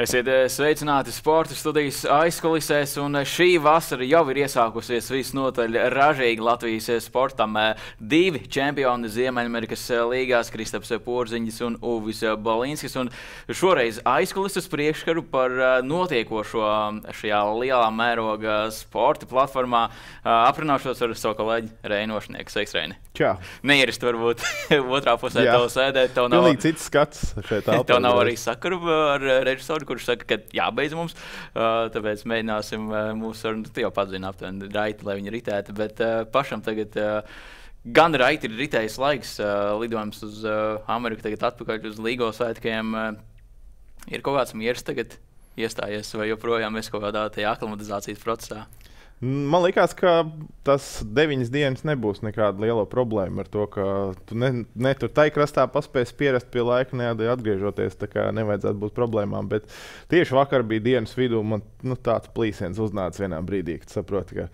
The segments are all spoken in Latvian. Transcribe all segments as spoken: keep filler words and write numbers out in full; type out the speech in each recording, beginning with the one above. Esiet sveicināti Sporta studijas aizkulisēs, un šī vasara jau ir iesākusies visnotaļ ražīgi Latvijas sportam. Divi čempioni Ziemeļamerikas līgās, Kristaps Porziņģis un Uvis Balinskis, un šoreiz aizkulises priekškaru par notiekošo šajā lielā mēroga sporta platformā aprunāšos ar savu kolēģi Reinošnieku. Sveiks, Reini! Čau! Neierastu varbūt otrā pusē tev sēdēt, tev nav... Pilnīgi cits skats šeit alpā. Tev nav arī sakaru ar režisoru, kurš saka, ka jābeidz mums, tāpēc mēģināsim mūsu sarunu, tu jau pats zini aptuveni raiti, lai viņi ritētu, bet pašam tagad gan raiti ir ritējis laiks, lidojums uz Ameriku, tagad atpakaļ uz līgo svētkiem, ir kaut kāds mieres tagad iestājies, vai joprojām esi kaut kādā tajā aklimatizācijas procesā? Man liekas, ka tas deviņas dienas nebūs nekāda liela problēma ar to, ka tu ne, ne tur tai krastā paspēsi pierast pie laika, ne atgriežoties, tā kā nevajadzētu būt problēmām. Bet tieši vakar bija dienas vidū, man nu, tāds plīsiens uznāca vienā brīdī, kad saproti, ka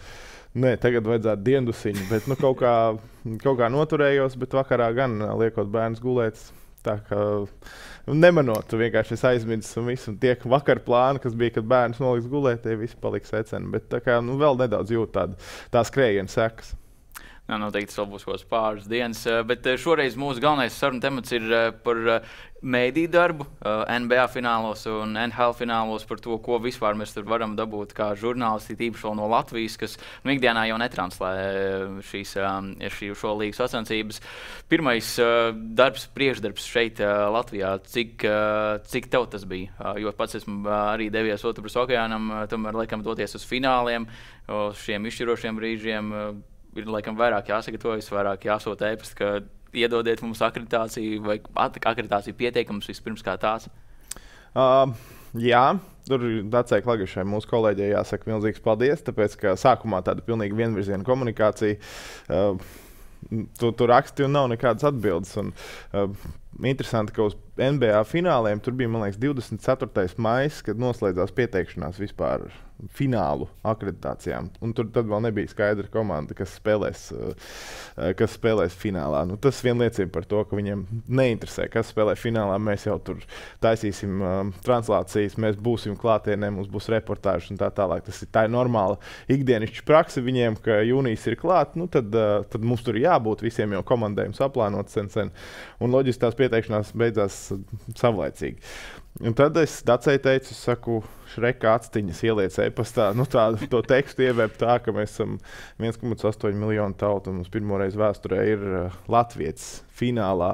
nē, tagad vajadzētu diendusiņu, bet nu, kaut, kā, kaut kā noturējos, bet vakarā gan liekot bērns gulēt. Tā kā nemanot, tu vienkārši esi aizmidzis un viss, un tie vakar plāni, kas bija, kad bērns noliks gulēt, tie visi paliks seceni, bet tā kā nu, vēl nedaudz jūt tādu, tā skrējienu sekas. Nā, noteikti tas vēl būs kaut pāris dienas, bet šoreiz mūsu galvenais saruna temats ir par mēdīju darbu N B A finālos un N H L finālos, par to, ko vispār mēs tur varam dabūt kā žurnālisti, tīpaši vēl no Latvijas, kas nu, ikdienā jau netranslē šīs, šī, šo līgas sacensības. Pirmais darbs, priekšdarbs šeit Latvijā, cik, cik tev tas bija? Jo pats esmu arī devies Otupras okeānam, tomēr laikam doties uz fināliem, uz šiem izšķirošiem brīžiem. Ir laikam vairāk jāsagatavojas, vairāk jāsūt ēpast, ka iedodiet mums akreditāciju vai akreditāciju pieteikums vispirms kā tās? Uh, jā. Tur Dacei Klagišai, mūsu kolēģei, jāsaka milzīgs paldies, tāpēc, ka sākumā tāda pilnīgi vienvirziena komunikācija. Uh, tu, tu raksti un nav nekādas atbildes. Un, uh, interesanti, ka uz N B A fināliem tur bija, man liekas, divdesmit ceturtais maijs, kad noslēdzās pieteikšanās vispār finālu akreditācijām. Un tur tad vēl nebija skaidra komanda, kas spēlēs, kas spēlēs finālā. Nu, tas vien liecina par to, ka viņiem neinteresē, kas spēlē finālā. Mēs jau tur taisīsim um, translācijas, mēs būsim klātienē, mums būs reportāžas un tā tālāk. Tas ir tā normāla ikdienišķa praksa viņiem, ka jūnijas ir klāt, nu tad, uh, tad mums tur jābūt visiem jau komandējums aplānot sen sen. Un loģiski tās pieteikšanās beidzās savlaicīgi. Un tad es Dacei teicu, es saku, Šreka actiņas ieliec e-pastā, nu tādu to tekstu ievēp tā, ka mēs esam viens komats astoņi miljonu tautu un mums pirmoreiz vēsturē ir uh, latvietis finālā.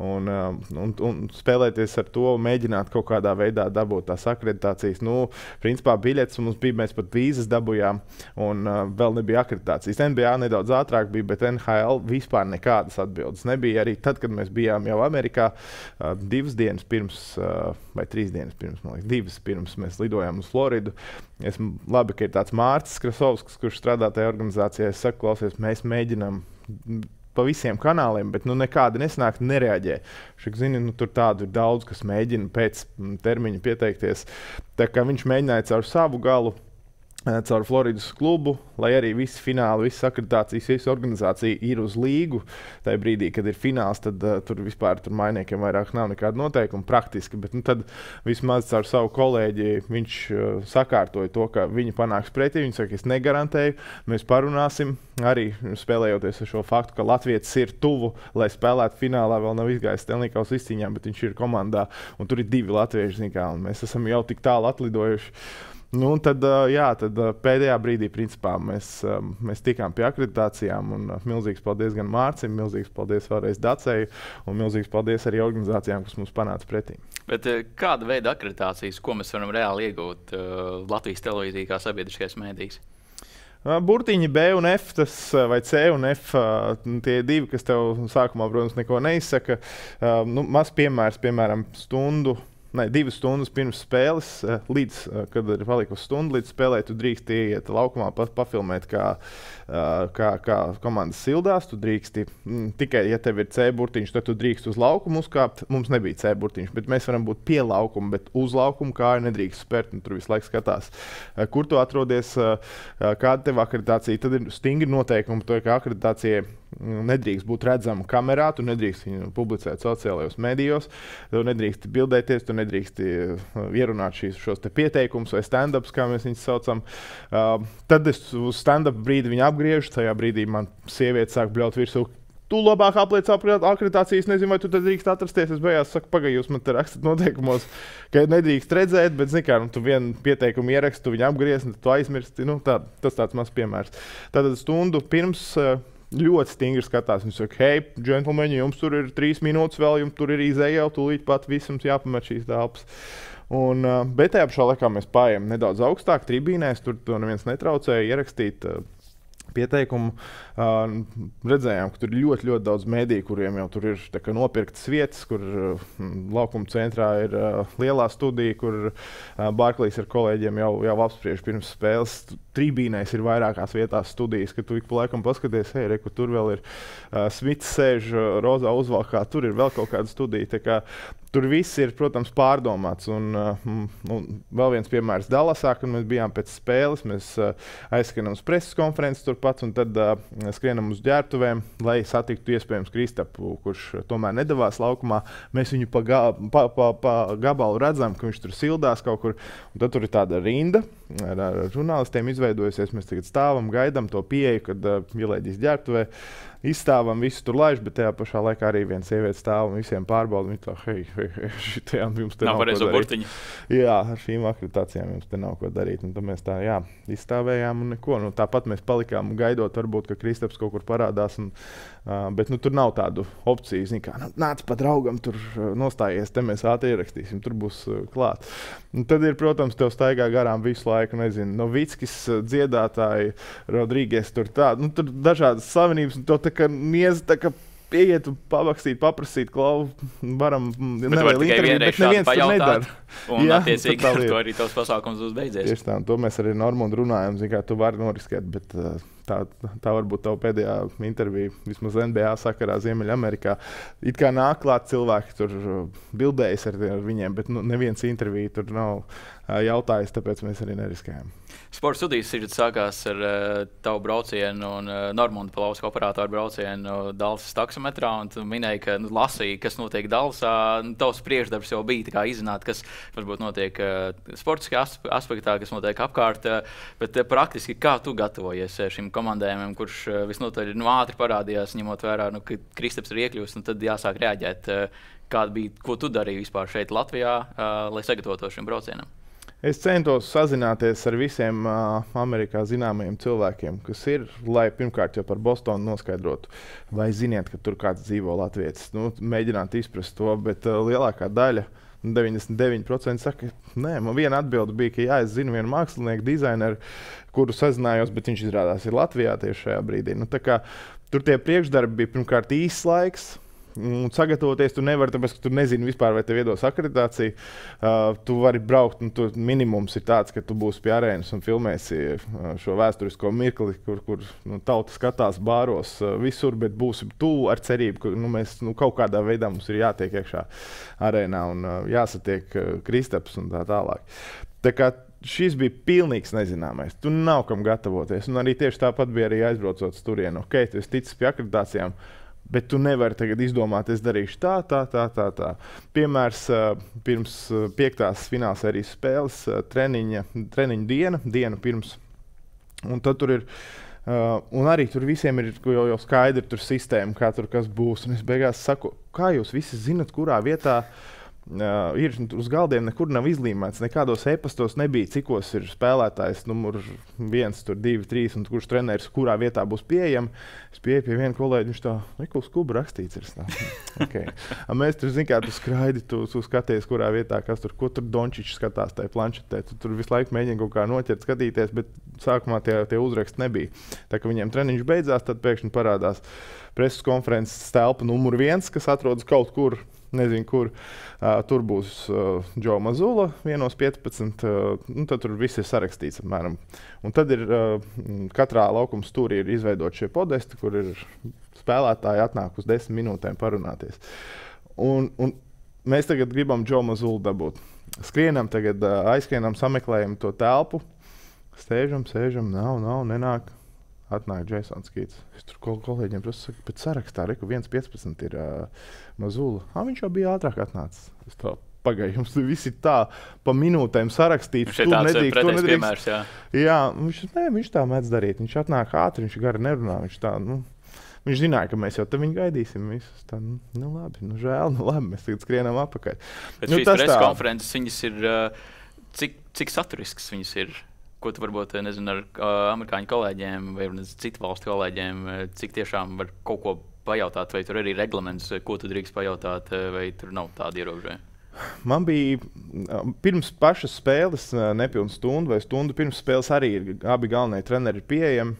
Un, uh, un, un spēlēties ar to, mēģināt kaut kādā veidā dabūt tās akreditācijas. Nu, principā biļetes mums bija, mēs pat vīzas dabujām un uh, vēl nebija akreditācijas. N B A nedaudz ātrāk bija, bet N H L vispār nekādas atbildes nebija. Arī tad, kad mēs bijām jau Amerikā, uh, divas dienas pirms uh, vai trīs dienas pirms, man liekas, divas pirms mēs lidojām uz Floridu. Es, labi, ka ir tāds Mārcis Krasovskis, kurš strādā tajā organizācijā. Es saku, klausies, mēs mēģinām pa visiem kanāliem, bet nu, nekādi nesanāk, nereaģē. Šik, zini, nu, tur tādu ir daudz, kas mēģina pēc termiņa pieteikties. Tā kā viņš mēģināja caur savu galu, caur Floridas klubu, lai arī visi fināli, visas akreditācijas, visa organizācija ir uz līgu. Tajā brīdī, kad ir fināls, tad uh, tur vispār tur mainiekiem vairāk nav nekāda noteikuma praktiski, bet nu, tad vismaz caur savu kolēģi viņš uh, sakārtoja to, ka viņi panāks pretī, viņi saka, es negarantēju, mēs parunāsim, arī spēlējoties ar šo faktu, ka latvietis ir tuvu, lai spēlētu finālā, vēl nav izgājis Stanley Cup izcīņām, bet viņš ir komandā, un tur ir divi latvieši, zin kā, un mēs esam jau tik tālu atlidojuši. Nu, un tad, jā, tad pēdējā brīdī principā mēs, mēs tikām pie akreditācijām, un milzīgs paldies gan Mārcim, milzīgs paldies vēlreiz Dacei, un milzīgs paldies arī organizācijām, kas mums panāca pretī. Bet kāda veida akreditācijas, ko mēs varam reāli iegūt Latvijas televīzijā kā sabiedriskais mēdījis? Burtiņi B un F, tas, vai C un F, tie divi, kas tev sākumā, protams, neko neizsaka. Nu, maz piemērs, piemēram, stundu. Nē, divas stundas pirms spēles, līdz, kad ir palikusi stunda līdz spēlē, tu drīkst iet laukumā pa, pafilmēt, kā, kā, kā komandas sildās. Tu drīksti, m, tikai, ja tev ir C burtiņš, tad tu drīkst uz laukumu uzkāpt. Mums nebija C burtiņš, bet mēs varam būt pie laukuma, bet uz laukumu kāju nedrīkst spērt. Tur visu laiku skatās, kur tu atrodies, kāda tev akreditācija. Tad ir stingri noteikumi, to, ka akreditācija nedrīkst būt redzama kamerā, tu nedrīkst viņu publicēt sociālajos medijos, tu nedrīkst bildēties, tu nedrīkst ierunāt šīs, šos te pieteikumus vai stand-ups, kā mēs viņus saucam. Uh, tad es uz stand-up brīdi viņu apgriežu, tajā brīdī man sieviete sāk bļaut virsū, tu labāk apliec akreditācijas, nezinu, vai tu tad drīkst atrasties. Es beigās saku, pagaidi, jūs man te rakstat noteikumos, ka nedrīkst redzēt, bet, zini kā, nu, tu vienu pieteikumu ieraksti, tu viņu apgriezt, tu aizmirsti. Nu, tā, tas tāds mazs piemērs. Tātad stundu pirms ļoti stingri skatās. Viņš saka, hei, džentlmeņi, jums tur ir trīs minūtes vēl, jums tur ir izēja jau, tūlīt pat visums jāpamet šīs telpas. Un, bet tajā pašā laikā mēs pājam nedaudz augstāk tribīnēs, tur to neviens netraucēja ierakstīt pieteikumu. Uh, redzējām, ka tur ir ļoti, ļoti daudz mediju, kuriem jau tur ir tā kā nopirktas vietas, kur uh, laukuma centrā ir uh, lielā studija, kur uh, Barklīs ar kolēģiem jau, jau apspriež pirms spēles. Tribīnēs ir vairākās vietās studijas, ka tu ik pa laikam paskaties, hei, re, tur vēl ir uh, Smits sēž uh, rozā uzvalkā, tur ir vēl kaut kāda studija. Tā kā tur viss ir, protams, pārdomāts. Un, uh, un vēl viens piemērs Dallasā, kad mēs bijām pēc spēles, mēs uh, aizskanam uz preses konferences turpat un tad uh, skrienam uz ģērtuvēm, lai satiktu iespējams Kristapu, kurš tomēr nedavās laukumā. Mēs viņu pa, ga pa, pa, pa gabalu redzam, ka viņš tur sildās kaut kur. Un tad tur ir tāda rinda ar, ar žurnālistiem izveidojusies. Mēs tagad stāvam, gaidām to pieeju, kad uh, ielēdīs ģērtuvē. Izstāvam, visu tur laiž, bet tajā pašā laikā arī viens sievietes stāv un visiem pārbauda. Viņi tā, hei, hei, hei, šitajām jums te nav, nav pareizo burtiņu. Jā, ar šīm akreditācijām jums te nav ko darīt. Un tad mēs tā, jā, izstāvējām un neko. Nu, tāpat mēs palikām gaidot, varbūt, ka Kristaps kaut kur parādās. Un, uh, bet nu, tur nav tādu opciju, zini kā, nu, nāc pa draugam, tur nostājies, te mēs ātri ierakstīsim, tur būs uh, klāt. Un tad ir, protams, tev staigā garām visu laiku, nezinu, no Vickis, dziedātāji, Rodrīgies, tur tā, nu, tur dažādas savienības, un tā kā nieza, tā kā pieiet un pabakstīt, paprasīt, klau, varam, nevēl interviju, bet neviens tur nedara. Un jā, attiecīgi ar to arī tavs pasākums būs beidzies. Tieši tā, un to mēs arī Normundu runājam, zin kā, tu vari noriskēt, bet uh, tā, tā varbūt tava pēdējā intervija, vismaz N B A sakarā Ziemeļamerikā. It kā nāk klāt cilvēki, tur bildējas ar, ar viņiem, bet nu, neviens interviju tur nav uh, jautājis, tāpēc mēs arī neriskējam. Sporta studijas ir sākās ar uh, tavu braucienu un uh, Normundu Palauzka operātoru braucienu Dallas taksometrā, un tu minēji, ka nu, lasīji, kas notiek Dallasā. Nu, tavs priekšdarbs jau bija tā kā izzināt, kas varbūt notiek uh, sportiskā aspe aspektā, kas notiek apkārt, uh, bet uh, praktiski kā tu gatavojies uh, šim komandējumam, kurš uh, visnotaļ nu, ātri parādījās, ņemot vērā, nu, ka Kristaps ir iekļūst, un tad jāsāk reaģēt. Uh, kāda bija, ko tu darīji vispār šeit Latvijā, uh, lai sagatavotos šim braucienam? Es centos sazināties ar visiem uh, Amerikā zināmajiem cilvēkiem, kas ir, lai pirmkārt jau par Bostonu noskaidrotu, vai ziniet, ka tur kāds dzīvo latvietis. Nu, mēģināt izprast to, bet uh, lielākā daļa, deviņdesmit deviņi procenti saka, nē, man viena atbilde bija, ka jā, es zinu vienu mākslinieku, dizaineru, kuru sazinājos, bet viņš izrādās ir Latvijā tieši šajā brīdī. Nu, tā kā tur tie priekšdarbi bija pirmkārt īsts laiks. Un sagatavoties tu nevari, tāpēc, ka tu nezini vispār, vai tev iedos akreditāciju. Uh, tu vari braukt, un tu minimums ir tāds, ka tu būsi pie arēnas un filmēsi uh, šo vēsturisko mirkli, kur, kur nu, tauta skatās bāros uh, visur, bet būsi tuvu ar cerību, ka nu, mēs nu, kaut kādā veidā mums ir jātiek iekšā arēnā un uh, jāsatiek uh, Kristaps un tā tālāk. Tā kā šis bija pilnīgs nezināmais. Tu nav kam gatavoties. Un arī tieši tāpat bija arī aizbraucot turienu. Ok, tu esi ticis pie akreditācijām. Bet tu nevari tagad izdomāt, es darīšu tā, tā, tā, tā, tā. Piemērs pirms piektās finālsērijas spēles, treniņa, treniņa diena, dienu pirms. Un tad tur ir, un arī tur visiem ir jau, jau skaidri tur sistēma, kā tur kas būs. Un es beigās saku, kā jūs visi zinat, kurā vietā Uh, ir, uz galdiem nekur nav izlīmēts, nekādos e-pastos nebija, cikos ir spēlētājs numur viens, tur divi, trīs, un kurš treneris kurā vietā būs pieejams. Es pieeju pie viena kolēģa, viņš tā, Nikols Kuba rakstīts ir. Okay. Mēs tur, zin kā, tu skraidi, tu, tu skaties, kurā vietā, kas tur, ko tur Dončičs skatās tajā planšetē, tu tur visu laiku mēģini kaut kā noķert, skatīties, bet sākumā tie, tie uzraksti nebija. Tā kā viņiem treniņš beidzās, tad pēkšņi parādās preses konferences telpa numur viens, kas atrodas kaut kur, nezinu, kur. Uh, tur būs uh, Joe Mazzulla vienos piecpadsmit, uh, un tad tur viss ir sarakstīts apmēram. Un tad ir uh, katrā laukuma stūrī ir izveidot šie podesti, kur ir spēlētāji atnāk uz desmit minūtēm parunāties. Un, un mēs tagad gribam Joe Mazzulla dabūt. Skrienam tagad, uh, aizskrienam, sameklējam to telpu, sēžam, sēžam, nav, nav, nenāk. atnāk Jasons Kīts. Es tur kol kolēģiem prasu, saku, bet sarakstā, reku, viens piecpadsmit ir uh, Mazzulla. Ah, viņš jau bija ātrāk atnācis. Es tā, pagaid, jums visi tā pa minūtēm sarakstīts. Viņš ir tāds pretējs piemērs, jā. Jā, viņš, ne, viņš tā mēdz darīt. Viņš atnāk ātri, viņš gari nerunā, viņš tā, nu. Viņš zināja, ka mēs jau te viņu gaidīsim visus. Tā, nu labi, nu žēl, nu labi, mēs tagad skrienam apakaļ. Bet nu, šīs preskonferences, viņas ir, cik, cik saturisks viņas ir? Ko tu varbūt, nezinu, ar uh, amerikāņu kolēģiem vai nezinu, citu valstu kolēģiem, cik tiešām var kaut ko pajautāt, vai tur arī reglaments, ko tu drīkst pajautāt, vai tur nav tādi ierobežojumi? Man bija pirms pašas spēles, nepilnu stundu vai stundu pirms spēles arī ir, abi galvenie treneri ir pieejami.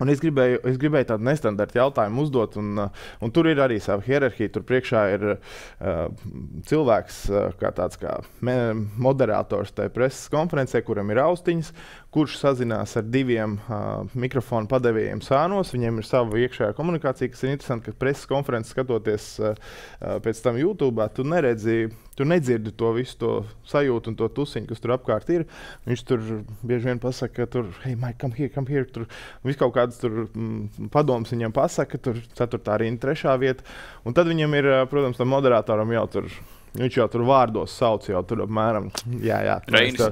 Un es gribēju, es gribēju tādu nestandartu jautājumu uzdot, un, un tur ir arī sava hierarhija. Tur priekšā ir uh, cilvēks, uh, kā tāds kā moderators tajā preses konferencē, kuram ir austiņas, kurš sazinās ar diviem uh, mikrofonu padevējiem sānos. Viņiem ir sava iekšējā komunikācija, kas ir interesanti, ka preses konferences skatoties uh, pēc tam YouTube, tu neredzi, tu nedzirdi to visu to sajūtu un to tusiņu, kas tur apkārt ir. Viņš tur bieži vien pasaka, ka tur, hey, Mike, come here, come here, tur viskaut kādas tur mm, padoms viņam pasaka, tur ceturtā rinda, trešā vieta. Un tad viņam ir, protams, tam moderātoram jau tur, viņš jau tur vārdos sauc jau tur apmēram, jā, jā. Reinis.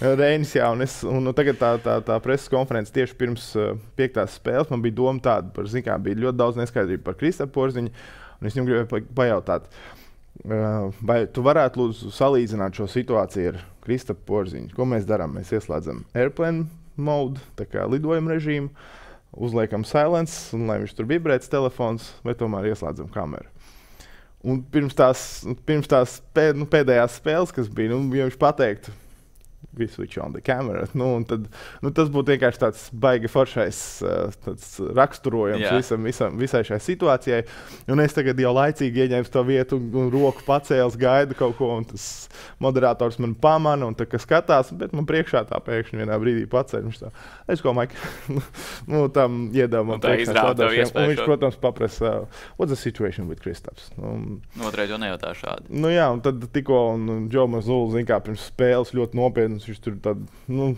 Tā, Reinis, jā, un, es, un nu, tagad tā, tā, tā preses konferences tieši pirms uh, piektās spēles man bija doma tāda, par, zin kā, bija ļoti daudz neskaidrība par Kristapu Porziņu, un es viņam gribēju pa, pajautāt. Vai tu varētu lūdzu salīdzināt šo situāciju ar Kristapu Porziņu? Ko mēs darām? Mēs ieslēdzam airplane mode, tā kā lidojuma režīmu, uzliekam silence, un lai viņš tur vibrēts telefons, vai tomēr ieslēdzam kameru. Un pirms tās, pirms tās pēd, nu, pēdējās spēles, kas bija, nu, ja viņš pateiktu, we switch on the camera, nu, un tad, nu, tas būtu vienkārši tāds baigi foršais tāds raksturojums yeah. visam, visam, visai šai situācijai. Un es tagad jau laicīgi ieņēmu to vietu un, un roku pacēls, gaidu kaut ko, un tas moderators man pamana un tā, ka skatās, bet man priekšā tā pēkšņi vienā brīdī paceļ, viņš tā, es ko, Mike, nu, tam iedām man priekšā sādāšiem, un viņš, protams, paprasa, what's the situation with Kristaps? Nu, otrēd jau nejautā šādi. Nu, jā, un tad tikko, un Joe Mazzulla, zin kā, pirms spēles ļoti nopietni. Viņš tur tad, nu,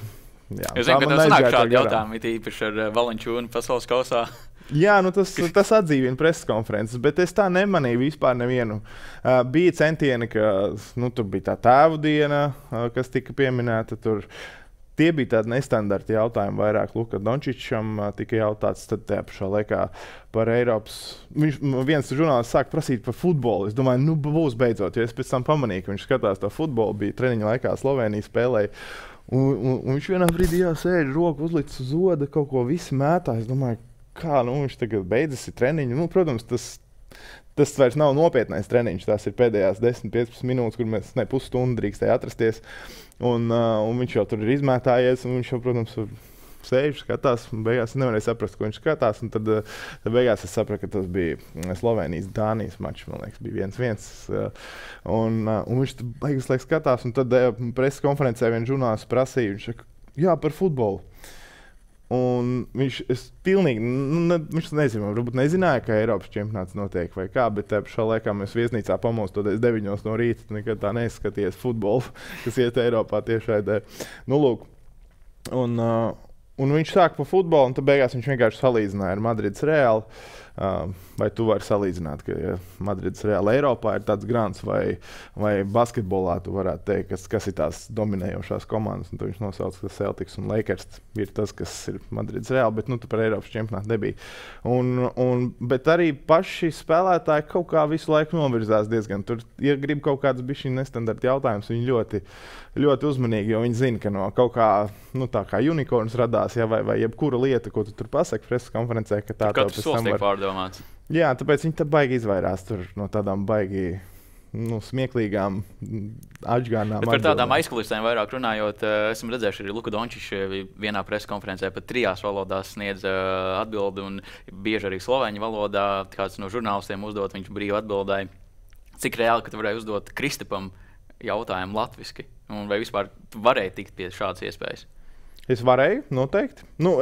jā, es zinu, ka tev sanāk šādi jautājumi, it īpaši ar Valančūnu pasaules kausā. Jā, nu tas, tas atdzīvina preses konferences, bet es tā nemanīju vispār nevienu. Uh, bija centieni, ka, nu, tur bija tā tēvu diena, uh, kas tika pieminēta tur. Tie bija tādi nestandarti jautājumi vairāk Luka Dončičam, uh, tika jautāts tad tajā pašā laikā par Eiropas. Viņš, viens žurnālists sāk prasīt par futbolu. Es domāju, nu būs beidzot, jo es pēc tam pamanīju, ka viņš skatās to futbolu, bija treniņa laikā Slovenija spēlēja. Un, un, un viņš vienā brīdī jāsēļ, roku uzlicis uz oda, kaut ko visi mētā. Es domāju, kā, nu viņš tagad beidzasi treniņu. Nu, protams, tas, tas vairs nav nopietnais treniņš. Tās ir pēdējās desmit piecpadsmit minūtes, kur mēs ne pusstundu drīkstēja atrasties. Un, uh, un viņš jau tur ir izmētājies, un viņš jau, protams, sēž, skatās, un beigās nevarēja saprast, ko viņš skatās, un tad, tad beigās es sapratu, ka tas bija Slovenijas-Dānijas mačs, man liekas, bija viens viens, un, un viņš beigas laiks skatās, un tad preses konferencē vien žurnālists prasīja, viņš saka, jā, par futbolu. Un viņš, es pilnīgi, nu, ne, viņš nezinu, varbūt nezināja, ka Eiropas čempionāts notiek vai kā, bet šā laikā mēs viesnīcā pamostoties deviņos no rīta, nekad tā neizskaties futbolu, kas iet Eiropā tiešai dēļ. Nu, lūk, un, uh, un viņš sāk pa futbolu, un tad beigās viņš vienkārši salīdzināja ar Madrides Reālu. Uh, vai tu vari salīdzināt, ka ja Madrides Reāla Eiropā ir tāds grants, vai, vai basketbolā tu varētu teikt, kas, kas ir tās dominējošās komandas, un tu viņš nosauc, ka Celtics un Lakers ir tas, kas ir Madrides Reāla, bet nu tu par Eiropas čempionātu nebija. Un, un, bet arī paši spēlētāji kaut kā visu laiku novirzās diezgan. Tur, ja grib kaut kāds bišķi nestandarta jautājums, viņi ļoti, ļoti uzmanīgi, jo viņi zina, ka no kaut kā, nu tā kā unicorns radās, ja, vai, vai jebkura lieta, ko tu tur pasaki preses konferencē, ka tā tev pēc tam var... Domāts. Jā, tāpēc viņi tā baigi izvairās tur no tādām baigi, nu, smieklīgām atžgānām. Bet par tādām aizkulisēm vairāk runājot, esam redzējuši arī Luka Dončičs vienā preses konferencē pat trijās valodās sniedza atbildi, un bieži arī sloveņu valodā kāds no žurnālistiem uzdot, viņš brīvi atbildēja. Cik reāli, ka tu varēji uzdot Kristapam jautājumu latviski? Un vai vispār varēja tikt pie šādas iespējas? Es varēju, noteikti. Nu,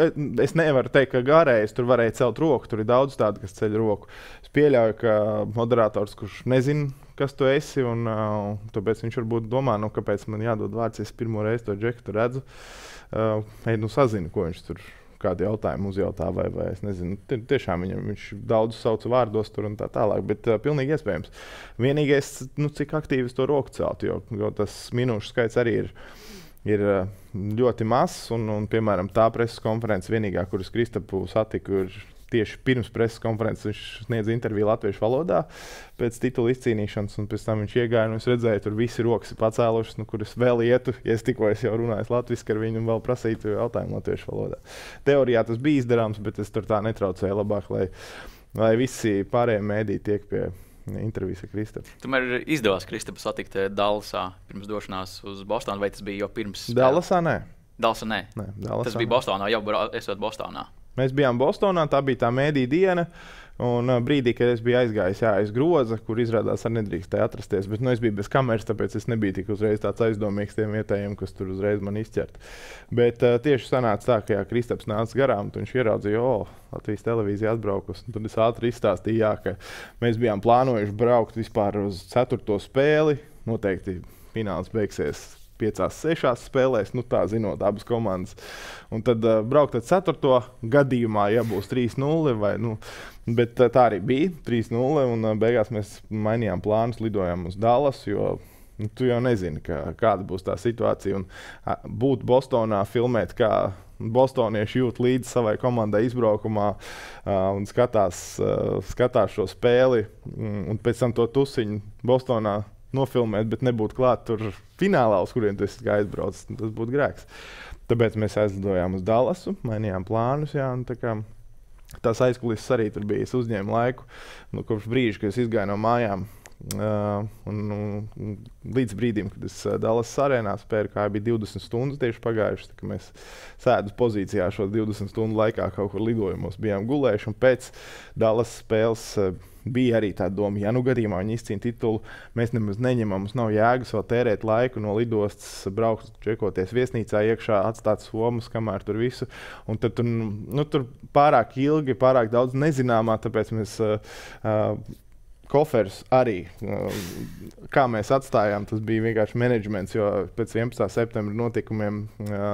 es nevaru teikt, ka garēji es tur varēju celt roku, tur ir daudz tādu, kas ceļ roku. Es pieļauju, ka moderators, kurš nezina, kas tu esi, un uh, tāpēc viņš varbūt domā, nu, kāpēc man jādod vārds, es pirmo reizi to džeku redzu, uh, ej, nu, sazinu, ko viņš tur, kādu jautājumu uzjautā, vai, vai es nezinu, tiešām viņam, viņš daudz sauca vārdos tur un tā tālāk, bet uh, pilnīgi iespējams. Vienīgais, nu, cik aktīvi to roku celtu, jo, jo tas minūšu skaits arī ir, ir uh, ļoti mazs, un, un, piemēram, tā preses konferences vienīgā, kuras Kristapu satiku, ir tieši pirms preses konferences viņš sniedz interviju latviešu valodā pēc titula izcīnīšanas, un pēc tam viņš iegāja, un es redzēju, tur visi rokas ir pacēlušas, nu, kuras vēl ietu, ja es tikko es jau runāju latviski ar viņu un vēl prasītu jautājumu latviešu valodā. Teorijā tas bija izdarāms, bet es tur tā netraucēju labāk, lai, lai visi pārējie mēdī tiek pie intervijas ar Kristapu. Tomēr izdevās Kristapu satikt Dallasā pirms došanās uz Bostonu, vai tas bija jau pirms? Dallasā nē. Dallasā nē? Nē, Dallasā. Tas bija Bostonā, jau esot Bostonā. Mēs bijām Bostonā, tā bija tā mēdī diena, un brīdī, kad es biju aizgājis jā, aiz groza, kur izrādās arī nedrīkstēja atrasties, bet nu, es biju bez kameras, tāpēc es nebiju tik uzreiz tāds aizdomīgs tiem vietējiem, kas tur uzreiz man izķert. Bet uh, tieši sanāca tā, ka jā, Kristaps nāca garām, un viņš ieraudzīja, o, Latvijas televīzija atbraukus, un tad es ātri izstāstīju, jā, ka mēs bijām plānojuši braukt vispār uz ceturto spēli, noteikti fināls beigsies piecās, sešās spēlēs, nu tā zinot abas komandas. Un tad uh, braukt ar ceturto gadījumā, ja būs trīs nulle vai, nu, bet uh, tā arī bija trīs nulle, un uh, beigās mēs mainījām plānus, lidojām uz Dallas, jo nu, tu jau nezini, ka, kāda būs tā situācija, un uh, būt Bostonā, filmēt, kā bostonieši jūt līdzi savai komandai izbraukumā uh, un skatās, uh, skatās šo spēli, un, un pēc tam to tusiņu Bostonā nofilmēt, bet nebūt klāt tur finālā, uz kuriem tu esi aizbraucis, tas būtu grēks. Tāpēc mēs aizlidojām uz Dallasu, mainījām plānus, jā, un tā kā tās aizkulises arī tur bija. Es uzņēmu laiku, nu, kopš brīža, kad es izgāju no mājām, uh, un, un līdz brīdim, kad es Dallasas arēnā spēru, kā bija divdesmit stundas tieši pagājušas, tā ka mēs sēdus pozīcijā šo divdesmit stundu laikā kaut kur lidojumos bijām gulējuši, un pēc Dallasas spēles uh, bija arī tā doma, ja nu gadījumā viņi izcīna titulu, mēs nemaz neņemam, mums nav jēgas vēl tērēt laiku no lidostas, braukt, čekoties viesnīcā iekšā, atstāt somas, kamēr tur visu. Un tad tur, nu, tur pārāk ilgi, pārāk daudz nezināmā, tāpēc mēs uh, uh, kofers arī, uh, kā mēs atstājām, tas bija vienkārši menedžments, jo pēc vienpadsmitā septembra notikumiem uh,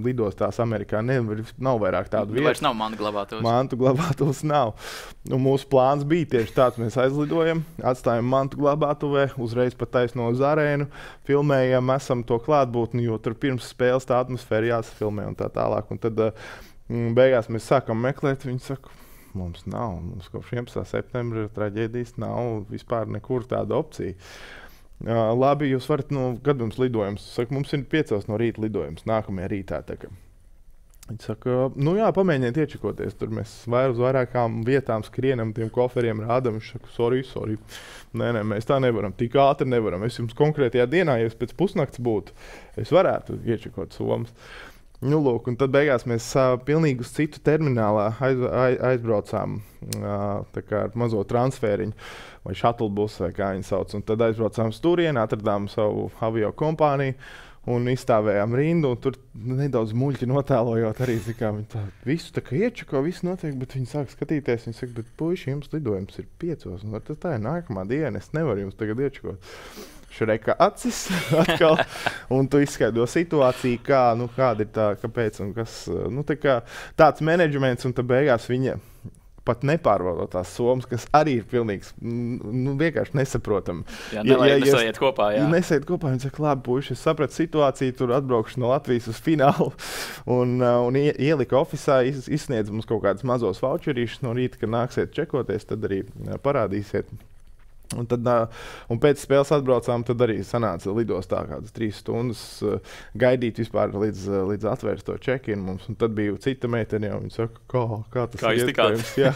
lidostās Amerikā ne, nav vairāk tādu vietu. Vairs nav mantu glabātos. Mantu glabātos nav. Un mūsu plāns bija tieši tāds, mēs aizlidojam, atstājam mantu glabātuvē, uzreiz pat taisno uz arēnu, filmējam, esam to klātbūtni, jo tur pirms spēles tā atmosfēra jāsafilmē un tā tālāk. Un tad uh, beigās mēs sākam meklēt, viņi saka, mums nav, mums kopš vienpadsmitā septembra traģēdijas nav vispār nekur tāda opcija. Uh, labi, jūs varat, nu, kad mums lidojums? Saka, mums ir piecos no rīta lidojums, nākamajā rītā. Viņi saka, nu jā, pamēģiniet iečekoties, tur mēs vair uz vairākām vietām skrienam, tiem koferiem rādam, viņš saka, sorry, sorry, nē, nē, mēs tā nevaram, tik ātri nevaram, es jums konkrētajā dienā, ja es pēc pusnakts būtu, es varētu iečekot somas. Nu, lūk, un tad beigās mēs uh, pilnīgi uz citu terminālā aiz, aiz, aizbraucām uh, tā kā ar mazo transfēriņu vai shuttle bus, vai kā viņi sauc. Un tad aizbraucām uz turieni, atradām savu avio kompāniju un izstāvējām rindu. Un tur nedaudz muļķi notēlojot arī, kā viņi tā visu tā kā iečako, visu notiek, bet viņi sāk skatīties. Viņi saka, bet puiši, jums lidojums ir piecos, un tad tā ir nākamā diena, es nevaru jums tagad iečakot. Šureka acis atkal, un tu izskaidro situāciju, kā, nu, kāda ir tā, kāpēc un kas, nu, tā kā tāds menedžments, un tā beigās viņa pat nepārvaldot tās somas, kas arī ir pilnīgs, nu, vienkārši nesaprotam. Jā, nelaiet, ja, ja, nesaiet kopā, jā. Nesaiet kopā, viņi saka, labi, puiši, es sapratu situāciju, tur atbraukšu no Latvijas uz finālu, un, un ielika ofisā, iz, izsniedz mums kaut kādas mazos vaučerīšas no rīta, kad nāksiet čekoties, tad arī parādīsiet. Un, tad, un pēc spēles atbraucām, tad arī sanāca lidostā kādas trīs stundas gaidīt vispār līdz, līdz atvērst to check-in mums. Un tad bija cita meitene jau, viņa saka, kā, kā tas kā ir iespējams, jā,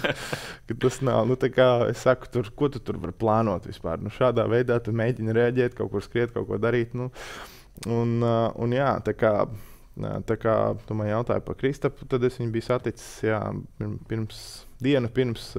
ka tas nav. Nu, tā kā es saku, tur, ko tu tur var plānot vispār? Nu, šādā veidā tu mēģini reaģēt, kaut kur skriet, kaut ko darīt. Nu, un, un jā, tā kā, tā kā tu man jautāji par Kristapu, tad es viņu biju saticis, jā, pirms, dienu pirms.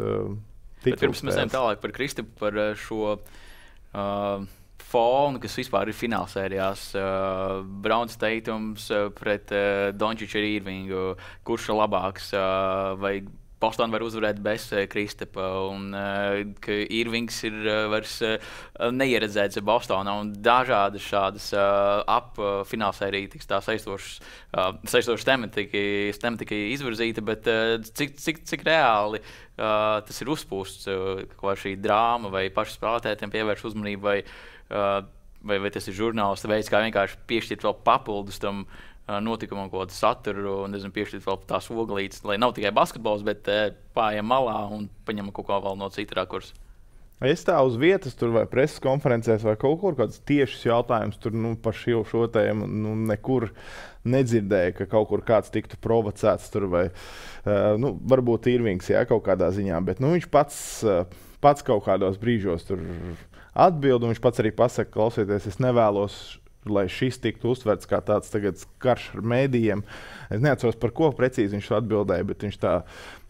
Bet pirms mēs ejam tālāk par Kristapu, par šo uh, fonu, kas vispār ir finālsērijās. Uh, Browns Tatums pret uh, Dončiču ar Irvingu. Kurš labāks? Uh, vai Boston var uzvarēt bez Kristapa, un ka Irvings ir vairs neieredzēts Bostonā, un dažādas šādas ap finālsērijas tiks tā saistošas tematika izvirzīta, bet cik, cik, cik reāli tas ir uzpūsts, vai šī drāma, vai paši spēlētājiem pievērš uzmanību, vai, vai, vai tas ir žurnālistu veids, kā vienkārši piešķirt vēl papildus tam notikumam, ko tādu saturu, un nezinu, piešķirt vēl tās oglītes, lai nav tikai basketbols, bet pājam malā un paņemam kaut ko vēl no citu rakursu. Es tā uz vietas tur vai preses konferencēs vai kaut kur kāds tiešs jautājums tur nu, par šo tēmu nu, nekur nedzirdēju, ka kaut kur kāds tiktu provocēts tur vai, uh, nu, varbūt Irvings, jā, kaut kādā ziņā, bet nu, viņš pats, uh, pats kaut kādos brīžos tur atbild, un viņš pats arī pasaka, klausieties, es nevēlos, lai šis tiktu uztverts kā tāds tagad karš ar mēdījiem. Es neatceros, par ko precīzi viņš atbildēja, bet viņš tā,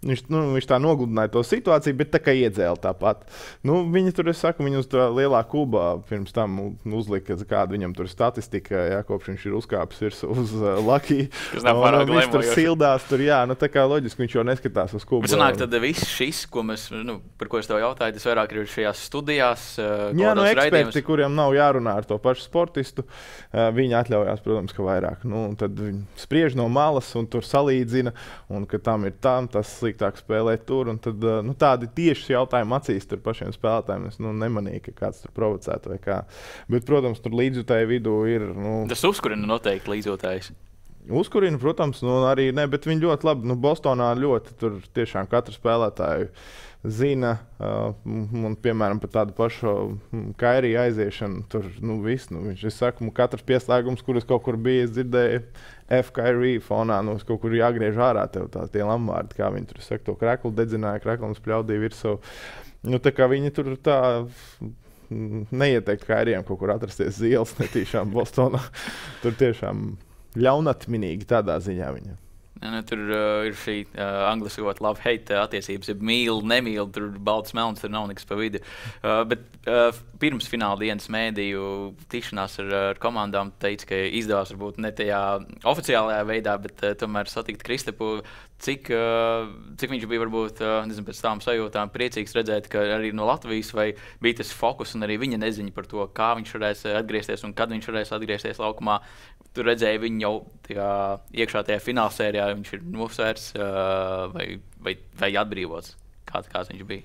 viņš, nu, viņš tā nogludināja to situāciju, bet tā kā iedzēla tāpat. Nu, viņa tur, es saku, viņa uz tā lielā kubā pirms tam uzlika kādu viņam tur statistika, jā, kopš viņš ir uzkāpis virsu uz uh, Lucky. Viņš tur sildās, tur, jā, nu tā kā loģiski viņš jau neskatās uz kubu. Bet sanāk, tad viss šis, ko mēs, nu, par ko es tev jautāju, tas vairāk ir šajās studijās, uh, jā, nu, eksperti, raidījums, kuriem nav jārunā ar to pašu sportistu. Viņi atļaujās, protams, ka vairāk. Nu, tad viņi spriež no malas un tur salīdzina, un ka tam ir tam, tas sliktāk spēlē tur. Un tad, nu, tādi tieši jautājumi acīs tur pašiem spēlētājiem. Es nu, nemanīju, ka kāds tur provocētu vai kā. Bet, protams, tur līdzjūtāju vidū ir... Nu... Tas uzkurina noteikti līdzjūtājs. Uzkurina, protams, nu, arī ne, bet viņi ļoti labi, nu, Bostonā ļoti tur tiešām katru spēlētāju zina, uh, un, piemēram, par tādu pašu Kyrie aiziešanu, tur, nu, viss, nu, viņš, es saku, nu, katrs pieslēgums, kur es kaut kur biju, es dzirdēju F Kyrie fonā, nu, es kaut kur jāgriež ārā tev tā, tie lamvārdi, kā viņi tur, saka, to kreklu dedzināja, kreklums pļaudīja virsū, nu, tā kā viņi tur tā... neieteikt Kyriem kaut kur atrasties zils, netīšām Bostonā, tur tiešām... Ļaunatminīgi tādā ziņā viņa. Ja, nu, tur uh, ir šī uh, angliski vārds love hate attiecības, ja mīl, nemīl, tur balts melns, tur nav nekas pa vidu. Uh, bet uh, pirms fināla dienas mēdīju tikšanās ar, ar komandām teica, ka izdevās varbūt ne tajā oficiālajā veidā, bet uh, tomēr satikt Kristapu, cik, uh, cik viņš bija varbūt, uh, nezinu, pēc tām sajūtām priecīgs redzēt, ka arī no Latvijas vai bija tas fokus un arī viņa neziņa par to, kā viņš varēs atgriezties un kad viņš varēs atgriezties laukumā. Tur redzēja viņu jau tajā, iekšā tajā finālsērijā, viņš ir nosvērts uh, vai, vai, vai atbrīvots, kā, kāds viņš bija?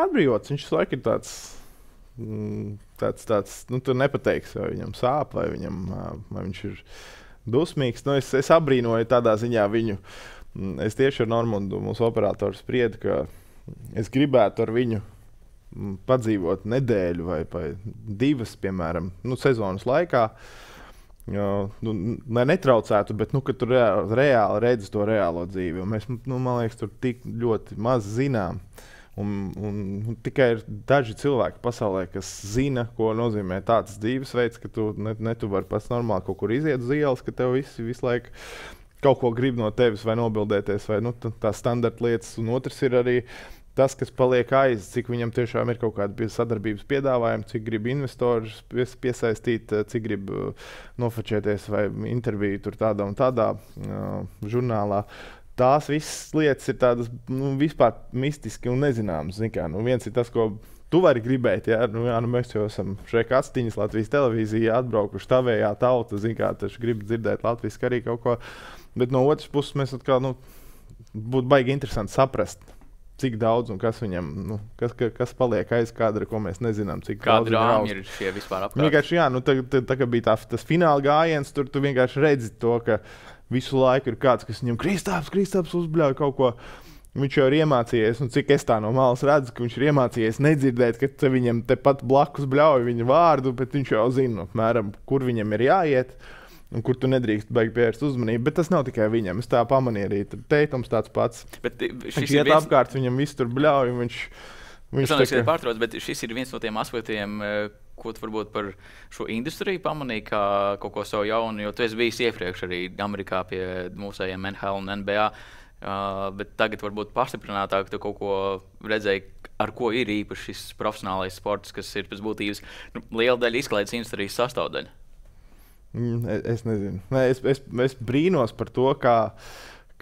Atbrīvots, viņš laik ir tāds, tāds, tāds, nu tu nepateiksi, vai viņam sāp, vai, viņam, vai viņš ir dusmīgs. Nu, es, es abrīnoju tādā ziņā viņu, es tieši ar Normundu, mūsu operatoru spriedu, ka es gribētu ar viņu padzīvot nedēļu vai, vai divas, piemēram, nu, sezonas laikā. Jo, nu, lai netraucētu, bet nu, ka tu reāli, reāli redzi to reālo dzīvi. Un mēs, nu, man liekas, tur tik ļoti maz zinām. Un, un, un tikai ir daži cilvēki pasaulē, kas zina, ko nozīmē tāds dzīvesveids, ka tu ne, ne tu vari pats normāli kaut kur iziet uz ielas, ka tev visi visu laiku kaut ko grib no tevis vai nobildēties, vai nu, tā standarta lietas. Un otrs ir arī tas, kas paliek aiz, cik viņam tiešām ir kaut kāda sadarbības piedāvājuma, cik grib investorus piesaistīt, cik grib nofočēties vai interviju tur tādā un tādā uh, žurnālā. Tās visas lietas ir tādas nu, vispār mistiski un nezināmas. Zin kā, nu, viens ir tas, ko tu vari gribēt, jā, nu, jā, nu mēs jau esam šeit astiņas Latvijas televīzija atbraukuši tavējā tauta, zin kā, taču grib dzirdēt latviski arī kaut ko, bet no otras puses mēs atkal, nu, būtu baigi interesanti saprast, cik daudz un kas viņam, nu, kas, kas paliek aiz kādra, ko mēs nezinām, cik daudz ir raust. Kādi ir šie vispār apkārt? Vienkārši, jā, nu, tā, tā, tā kā bija tā, tas fināla gājiens, tur tu vienkārši redzi to, ka visu laiku ir kāds, kas viņam Kristaps, Kristaps uzbļauj kaut ko. Viņš jau ir iemācījies, un cik es tā no malas redzu, ka viņš ir iemācījies nedzirdēt, ka te viņam tepat blakus bļauj viņa vārdu, bet viņš jau zina, apmēram, kur viņam ir jāiet. Un kur tu nedrīkst baigi pievērst uzmanību, bet tas nav tikai viņam. Es tā pamanīju arī, tur Tatums tāds pats. Bet šis viņš iet viens... apkārt, viņam viss tur bļauj, un viņš... viņš es teka... pārtrauc, bet šis ir viens no tiem aspektiem, ko tu varbūt par šo industriju pamanīji kā kaut ko savu jaunu, jo tu esi bijis iepriekš arī Amerikā pie mūsējiem N H L un N B A, uh, bet tagad varbūt pastiprinātāk tu kaut ko redzēji, ar ko ir īpaši šis profesionālais sports, kas ir pēc būtības nu, liela daļa izklaides industrijas sastāvdaļa. Es nezinu. Es, es, es brīnos par to, kā,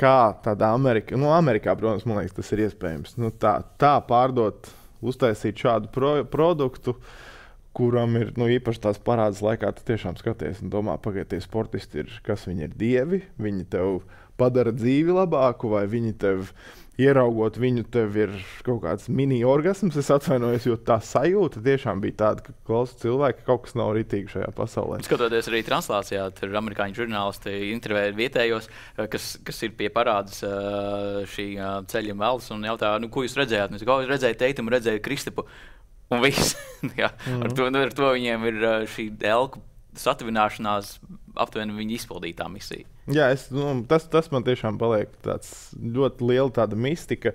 kā tādā Amerikā, nu Amerikā, protams, man liekas, tas ir iespējams, nu tā, tā pārdot, uztaisīt šādu pro, produktu, kuram ir, nu īpaši tās parādes laikā, tu tiešām skaties un domā, pagaid, tie sportisti ir, kas viņi ir dievi, viņi tev padara dzīvi labāku, vai viņi tev, ieraugot viņu, tev ir kaut kāds mini-orgasms, es atvainojos, jo tā sajūta tiešām bija tāda, ka klausa cilvēki, kaut kas nav ritīgi šajā pasaulē. Skatoties arī translācijā, tur amerikāņu žurnālisti intervēja vietējos, kas, kas ir pie parādes šī ceļa vēlas, un jautā, nu, ko jūs redzējāt? Es kaut redzēju Tatumu, redzēju Kristapu, un viss. Jā, mm-hmm. ar, to, ar to viņiem ir šī elku satuvināšanās, aptuveni viņa izpildītā misija. Jā, es, nu, tas, tas man tiešām paliek tāds ļoti liela tāda mistika,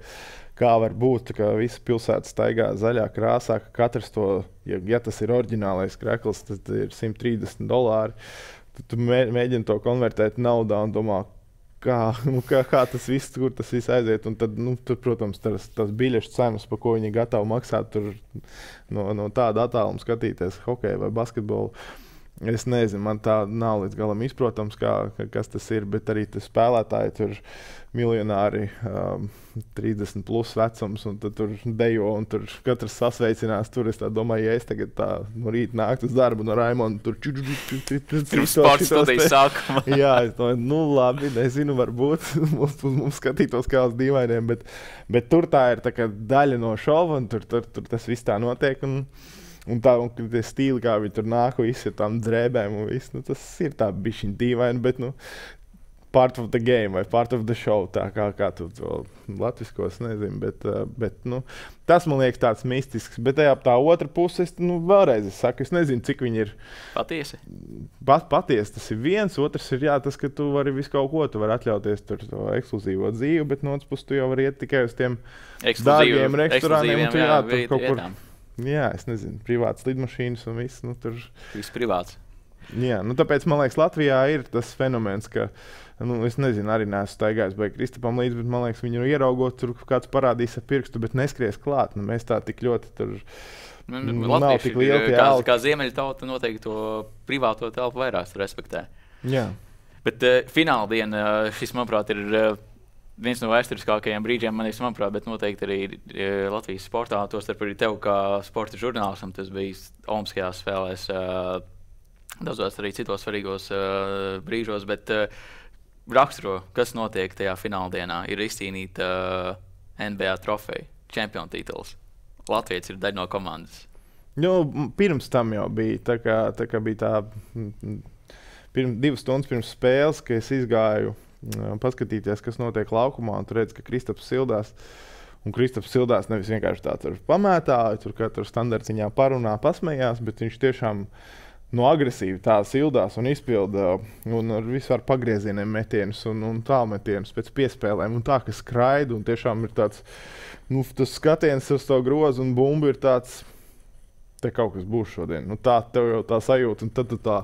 kā var būt, ka visa pilsēta staigā zaļā krāsā, ka katrs to, ja, ja tas ir oriģinālais krekls, tad ir simt trīsdesmit dolāri, tad tu mē, mēģini to konvertēt naudā un domā, kā, nu, kā, kā tas viss, kur tas viss aiziet, un tad, nu, tur, protams, tas, tas biļešu cenas, pa ko viņi gatavi maksāt, tur no, no tāda attāluma skatīties hokeju vai basketbolu. Es nezinu, man tā nav līdz galam izprotams, kā, kas tas ir, bet arī tas spēlētāji tur miljonāri um, trīsdesmit plus vecums, un tad tur dejo, un tur katrs sasveicinās, tur es tā domāju, ja es tagad tā no rīta nāktu uz darbu no Raimonda, tur ču, ču, ču, ču, ču, ču Sporta Studijas sākumā. Jā, es domāju, nu labi, nezinu, varbūt mums, mums skatītos kā uz dīvainiem, bet, bet tur tā ir tā kā daļa no šova, un tur, tur, tur tas viss tā notiek, un Un tā, un tie stīli, kā viņi tur nāk, visi ar tām drēbēm un viss, nu tas ir tā bišķiņ dīvaini, bet nu part of the game vai part of the show, tā kā, kā tu to latviskos nezinu, bet, bet nu tas man liekas tāds mistisks, bet tajā tā otra puse, es, nu vēlreiz es saku, es nezinu, cik viņi ir patiesi. Pat, patiesi tas ir viens, otrs ir jā, tas, ka tu vari visu kaut ko, tu vari atļauties tur to ekskluzīvo dzīvi, bet no otras puses tu jau vari iet tikai uz tiem dārgiem restorāniem, un tu jā, jā tur viet, kaut kur. Vietām. Jā, es nezinu, privātas lidmašīnas un viss, nu tur... Viss privāts. Jā, nu tāpēc, man liekas, Latvijā ir tas fenomens, ka, nu, es nezinu, arī neesmu staigājis vai Kristapam līdz, bet, man liekas, viņu ieraugot, tur kāds parādīs ar pirkstu, bet neskries klāt, nu, mēs tā tik ļoti tur... Nu, nav tik liela tie alti. Kā ziemeļa tauta noteikti to privāto telpu vairāk respektē. Jā. Bet uh, fināla diena, šis, manuprāt, ir... Uh, Viens no vēsturiskākajiem brīžiem, man liekas, manuprāt, bet noteikti arī e, Latvijas sportā, tostarp arī tev kā sporta žurnālistam, tas bija olimpiskajās spēlēs, e, daudzos arī citos svarīgos e, brīžos, bet e, raksturo, kas notiek tajā fināldienā, ir izcīnīta e, N B A trofeja, čempionu tituls. Latvijas ir daļa no komandas. Jo, pirms tam jau bija, tā kā, tā kā bija tā, pirms, divas stundas pirms spēles, ka es izgāju paskatīties, kas notiek laukumā, un tu redzi, ka Kristaps sildās, un Kristaps sildās nevis vienkārši tā tur pamētāja, tur katru standartiņā parunā, pasmējās, bet viņš tiešām no agresīvi tā sildās un izpilda, un ar visvar pagriezieniem metienus un, un tālmetienus pēc piespēlēm, un tā, ka skraida, un tiešām ir tāds, nu, tas skatiens uz to grozu un bumbu ir tāds, te kaut kas būs šodien, nu tā tev jau tā sajūta, un tad tu tā,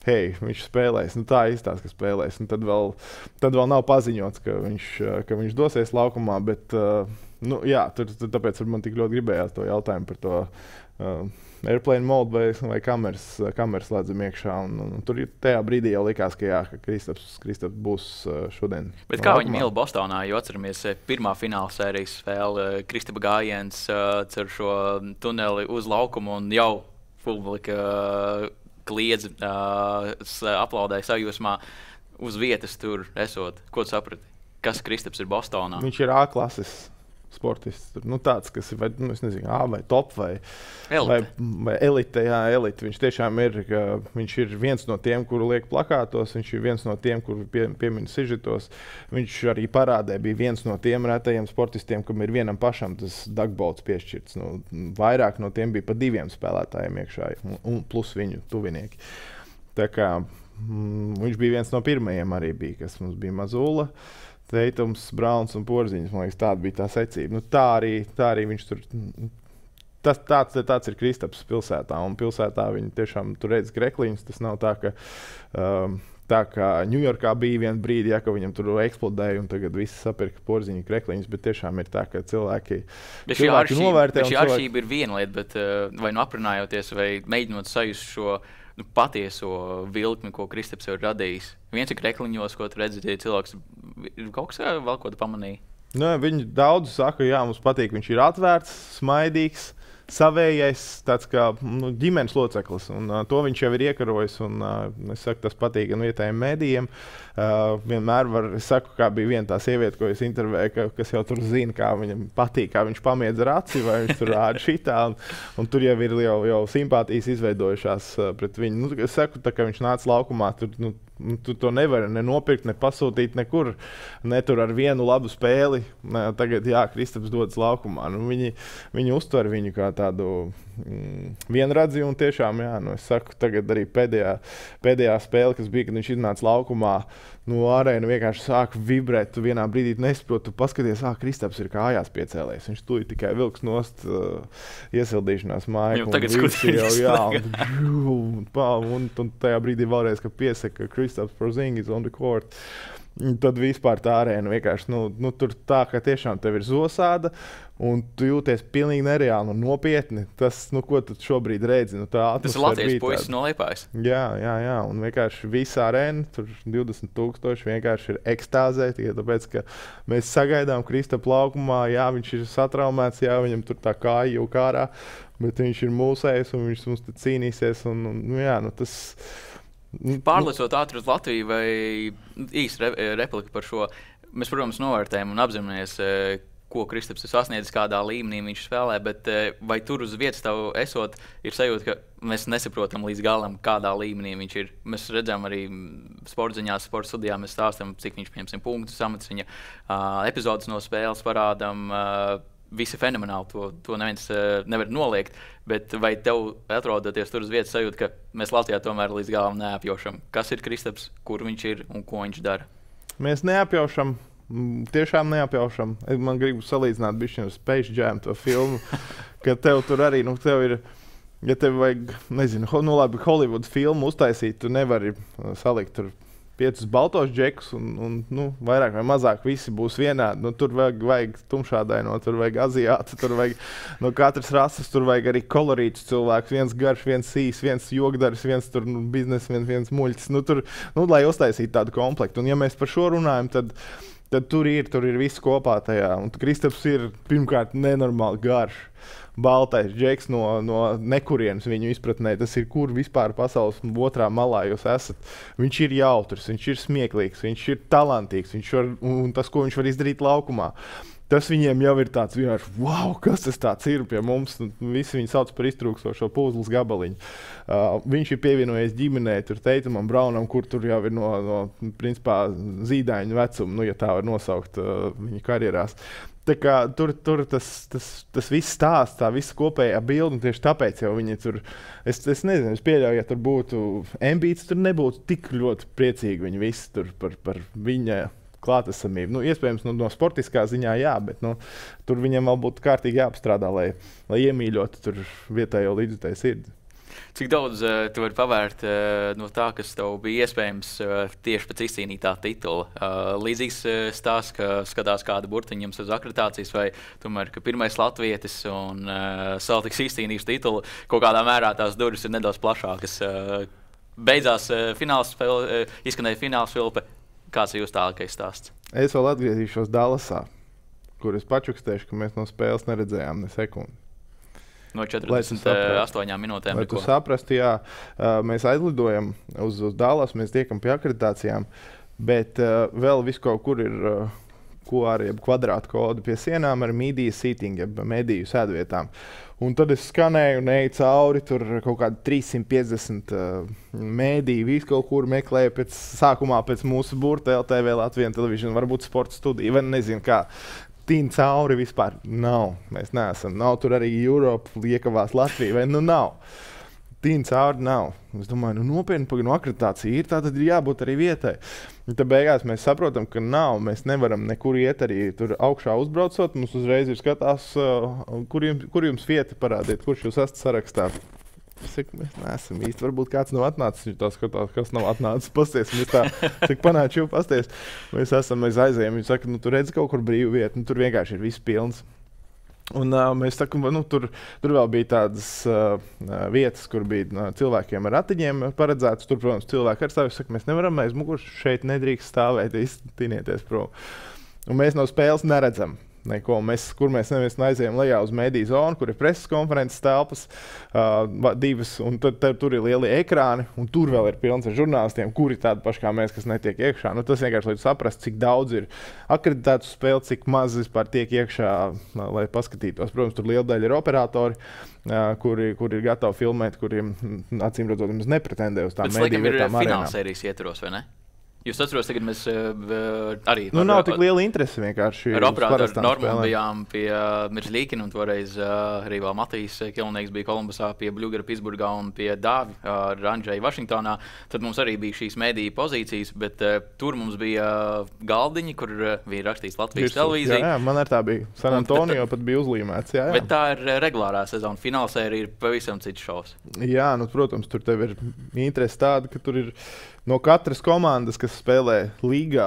hei, viņš spēlēs, nu tā izstāsta, ka spēlēs, un tad vēl, tad vēl nav paziņots, ka viņš, ka viņš dosies laukumā, bet, uh, nu jā, tur, tur tāpēc man tik ļoti gribējās to jautājumu par to uh, airplane mode vai, vai kameras, kameras lēdzam iekšā, un, un tur tajā brīdī jau likās, ka jā, ka Kristaps, Kristaps būs uh, šodien. Bet kā viņi mīla Bostonā, jo atceramies pirmā fināla sērijas spēle, Kristapa gājiens uh, cer šo tuneli uz laukumu, un jau publika uh, kliedz, uh, aplaudēja sajūsmā uz vietas tur esot. Ko tu saprati? Kas Kristaps ir Bostonā? Viņš ir A-klases sportists. Nu tāds, kas ir, vai, nu, es nezinu, A vai top vai elite. Vai, vai elite, jā, elite. Viņš tiešām ir, ka viņš ir viens no tiem, kuru liek plakātos, viņš ir viens no tiem, kuru pie, piemina sižetos. Viņš arī parādē bija viens no tiem retajiem sportistiem, kam ir vienam pašam tas dagbolts piešķirts. Nu, vairāk no tiem bija pa diviem spēlētājiem iekšā, un, un plus viņu tuvinieki. Tā kā mm, viņš bija viens no pirmajiem arī bija, kas mums bija Mazzulla, Tatums, Brauns un Porziņģis, man liekas, tāda bija tā secība. Nu, tā, arī, tā arī viņš tur... Tas, tāds, tāds ir Kristaps pilsētā, un pilsētā viņi tiešām tur redz grekliņus. Tas nav tā, ka um, tā kā Ņujorkā bija vien brīdi, ja, ka viņam tur eksplodēja, un tagad visi sapirka Porziņu grekliņus, bet tiešām ir tā, ka cilvēki, bet cilvēki aršība, novērtē. Bet šī aršība cilvēki... ir viena lieta, bet uh, vai nu aprunājoties vai mēģinot sajust šo nu, patieso vilkmi, ko Kristaps ir radījis. Viens ir krekliņos, ko tu redzi, ja cilvēks ir kaut kas vēl ko tu pamanīji? Nē, viņi daudz saka, jā, mums patīk, viņš ir atvērts, smaidīgs, savējais, tāds kā nu, ģimenes loceklis, un uh, to viņš jau ir iekarojis, un uh, es saku, tas patīk gan vietējiem mēdījiem. Uh, vienmēr var, es saku, kā bija viena tā sieviete, ko es intervēju, ka, kas jau tur zina, kā viņam patīk, kā viņš pamiedz ar aci, vai viņš tur rāda šitā, un, un tur jau ir jau, jau simpātijas izveidojušās uh, pret viņu. Nu, es saku, tā kā viņš nāca laukumā, tur, nu, tu to nevari ne nopirkt, ne pasūtīt nekur, ne tur ar vienu labu spēli. Tagad, jā, Kristaps dodas laukumā. Nu, viņi, viņi uztver viņu kā tādu mm, vienradzi un tiešām, jā, nu, es saku, tagad arī pēdējā, pēdējā spēle, kas bija, kad viņš iznāca laukumā, nu, arēna vienkārši sāk vibrēt, tu vienā brīdī nesaproti, tu paskaties, ah, Kristaps ir kājās piecēlējis, viņš tuļi tikai vilks nost uh, iesildīšanās māju. Jau tagad skatīties. Jā, un, un, un tajā brīdī vēlreiz, ka piesaka Kristaps Porziņģis on the court. Tad vispār tā arēna vienkārši, nu, nu tur tā, ka tiešām tev ir zosāda, un tu jūties pilnīgi nereāli un nopietni. Tas, nu, ko tu šobrīd redzi, nu, tā atmosfēra. Tas ir Latvijas puisis no Liepājas. Jā, jā, jā, un vienkārši visa arēna, tur divdesmit tūkstoši vienkārši ir ekstāzē, tikai tāpēc, ka mēs sagaidām Kristapu laukumā, jā, viņš ir satraumēts, jā, viņam tur tā kāja jau kārā, bet viņš ir mūsējis, un viņš mums te cīnīsies, un, un nu, jā, nu, tas... Pārlecot ātri uz Latviju vai īsta re replika par šo, mēs, protams, novērtējam un apzināmies, ko Kristaps ir sasniedzis, kādā līmenī viņš spēlē, bet vai tur uz vietas tev esot, ir sajūta, ka mēs nesaprotam līdz galam, kādā līmenī viņš ir. Mēs redzam arī sporta ziņās, sporta studijā, mēs stāstam, cik viņš pieņemsim punktus, samats viņa epizodes no spēles parādam. Visi fenomenāli, to, to neviens uh, nevar noliegt, bet vai tev atrodoties tur uz vietas sajūta, ka mēs Latvijā tomēr līdz galam neapjaušam, kas ir Kristaps, kur viņš ir un ko viņš dara? Mēs neapjaušam, tiešām neapjaušam. Man gribu salīdzināt bišķiņu Space Jam to filmu, ka tev tur arī, nu, tev ir, ja tev vajag, nezinu, ho, nu labi, Hollywood filmu uztaisīt, tu nevari uh, salikt tur piecus baltos džekus, un, un nu, vairāk vai mazāk visi būs vienādi. Nu, tur vajag, vajag tumšādaino, tur vajag aziāti, tur vajag no katras rases, tur vajag arī kolorītus cilvēks. Viens garš, viens īs, viens jogdaris, viens tur nu, biznes, viens, viens muļķis. Nu, tur, nu, lai uztaisītu tādu komplektu. Un ja mēs par šo runājam, tad, tad tur ir, tur ir viss kopā tajā. Un Kristaps ir pirmkārt nenormāli garš. Baltais džeks no, no nekurienes viņu izpratnē. Tas ir, kur vispār pasaules otrā malā jūs esat. Viņš ir jautrs, viņš ir smieklīgs, viņš ir talantīgs, viņš var, un tas, ko viņš var izdarīt laukumā. Tas viņiem jau ir tāds vienkārši, wow, kas tas tāds ir pie mums. Visi viņu sauc par iztrūkstošo puzles gabaliņu. Uh, viņš ir pievienojies ģimenei, tur Teitumam, Braunam, kur tur jau ir no, no principā zīdaiņu vecuma, nu, ja tā var nosaukt uh, viņa karjerās. Tā kā tur, tur tas, tas, tas viss stāsts, tā visa kopējā bilde, un tieši tāpēc jau viņi tur, es, es nezinu, es pieļauju, ja tur būtu ambīts, tur nebūtu tik ļoti priecīgi viņi visi tur par, par viņa klātesamību. Nu, iespējams, nu, no sportiskā ziņā jā, bet nu, tur viņam vēl būtu kārtīgi jāapstrādā, lai, lai iemīļotu tur vietējo līdzjutēju sirdi. Cik daudz uh, tu vari pavērt uh, no tā, kas tev bija iespējams uh, tieši pēc izcīnītā titula? Uh, līdzīgs uh, stāsts, ka skatās kādu burtiņu jums uz akreditācijas, vai tomēr, ka pirmais latvietis un uh, Celtics izcīnījis titulu, kaut kādā mērā tās durvis ir nedaudz plašākas. Uh, beidzās uh, fināls spēle, uh, izskanēja fināls filpe. Kāds ir jūsu tālākais stāsts? Es vēl atgriezīšos Dallasā, kur es pačukstēšu, ka mēs no spēles neredzējām ne sekundi. No četrdesmit astoņām minūtēm. Lai tu saprastu, jā, mēs aizlidojam uz, uz Dallas, mēs tiekam pie akreditācijām, bet uh, vēl visu kaut kur ir uh, ko ar jeb kvadrātu kodu pie sienām ar media seating, jeb mediju sēdvietām. Un tad es skanēju un eju cauri, tur kaut kādi trīs simti piecdesmit uh, mēdīji, visu kaut kur meklēju pēc, sākumā pēc mūsu burta, L T V, Latvijas televīzija, varbūt Sporta studija, vai nezinu kā. Tīna cauri vispār nav, mēs neesam, nav tur arī Europa liekavās Latvija, vai nu nav. Tīna cauri nav. Es domāju, nu nopietni, pagad, no akreditācija ir, tā tad ir jābūt arī vietai. Tad beigās mēs saprotam, ka nav, mēs nevaram nekur iet arī tur augšā uzbraucot, mums uzreiz ir skatās, kur jums, kur jums vieta parādiet, kurš jūs esat sarakstā. Saku, mēs neesam īsti, varbūt kāds nav atnācis, viņš tā skatās, kas nav atnācis, pasties, mēs tā, saku, panāc jau, pasties, mēs esam, mēs aizējam, viņš saka, nu, tu redzi kaut kur brīvu vietu, nu, tur vienkārši ir viss pilns. Un uh, mēs tā, nu, tur, tur vēl bija tādas uh, vietas, kur bija uh, cilvēkiem ar ratiņiem paredzētas. Tur, protams, cilvēki ar savu saka, mēs nevaram aiz muguras, šeit nedrīkst stāvēt, iztīnieties prom. Un mēs no spēles neredzam neko. Mēs, kur mēs neviens aizējam lejā uz mediju zonu, kur ir preses konferences telpas, uh, divas, un tad, tad tur ir lieli ekrāni, un tur vēl ir pilns ar žurnālistiem, kuri tādi paši kā mēs, kas netiek iekšā. Nu, tas vienkārši, lai tu saprast, cik daudz ir akreditētu spēli, cik maz vispār tiek iekšā, lai paskatītos. Protams, tur liela daļa ir operatori, uh, kuri, kuri ir gatavi filmēt, kuriem acīm redzot, mums nepretendē uz tām mediju vietām arēnām. Bet, laikam, ir finālsērijas ietvaros, vai ne? Jūs atceros, tagad mēs uh, arī... Nu, nav tik liela interese vienkārši. Ar operātoru Normundu bijām pie uh, Mirzlīkina, un toreiz uh, arī vēl Matīs Kilnieks bija Kolumbusā, pie Bļugara Pitsburgā un pie Dāvi uh, ar Andžeju Vašingtonā. Tad mums arī bija šīs mēdīja pozīcijas, bet uh, tur mums bija uh, galdiņi, kur uh, bija rakstīts Latvijas televīzija. Jā, jā, man ar tā bija. San Antonio pat bija uzlīmēts, jā, jā. Bet tā ir regulārā sezona. Finālsērija ir pavisam cits šovs. Jā, nu, protams, tur tev ir interese tāda, ka tur ir no katras komandas, kas spēlē līgā,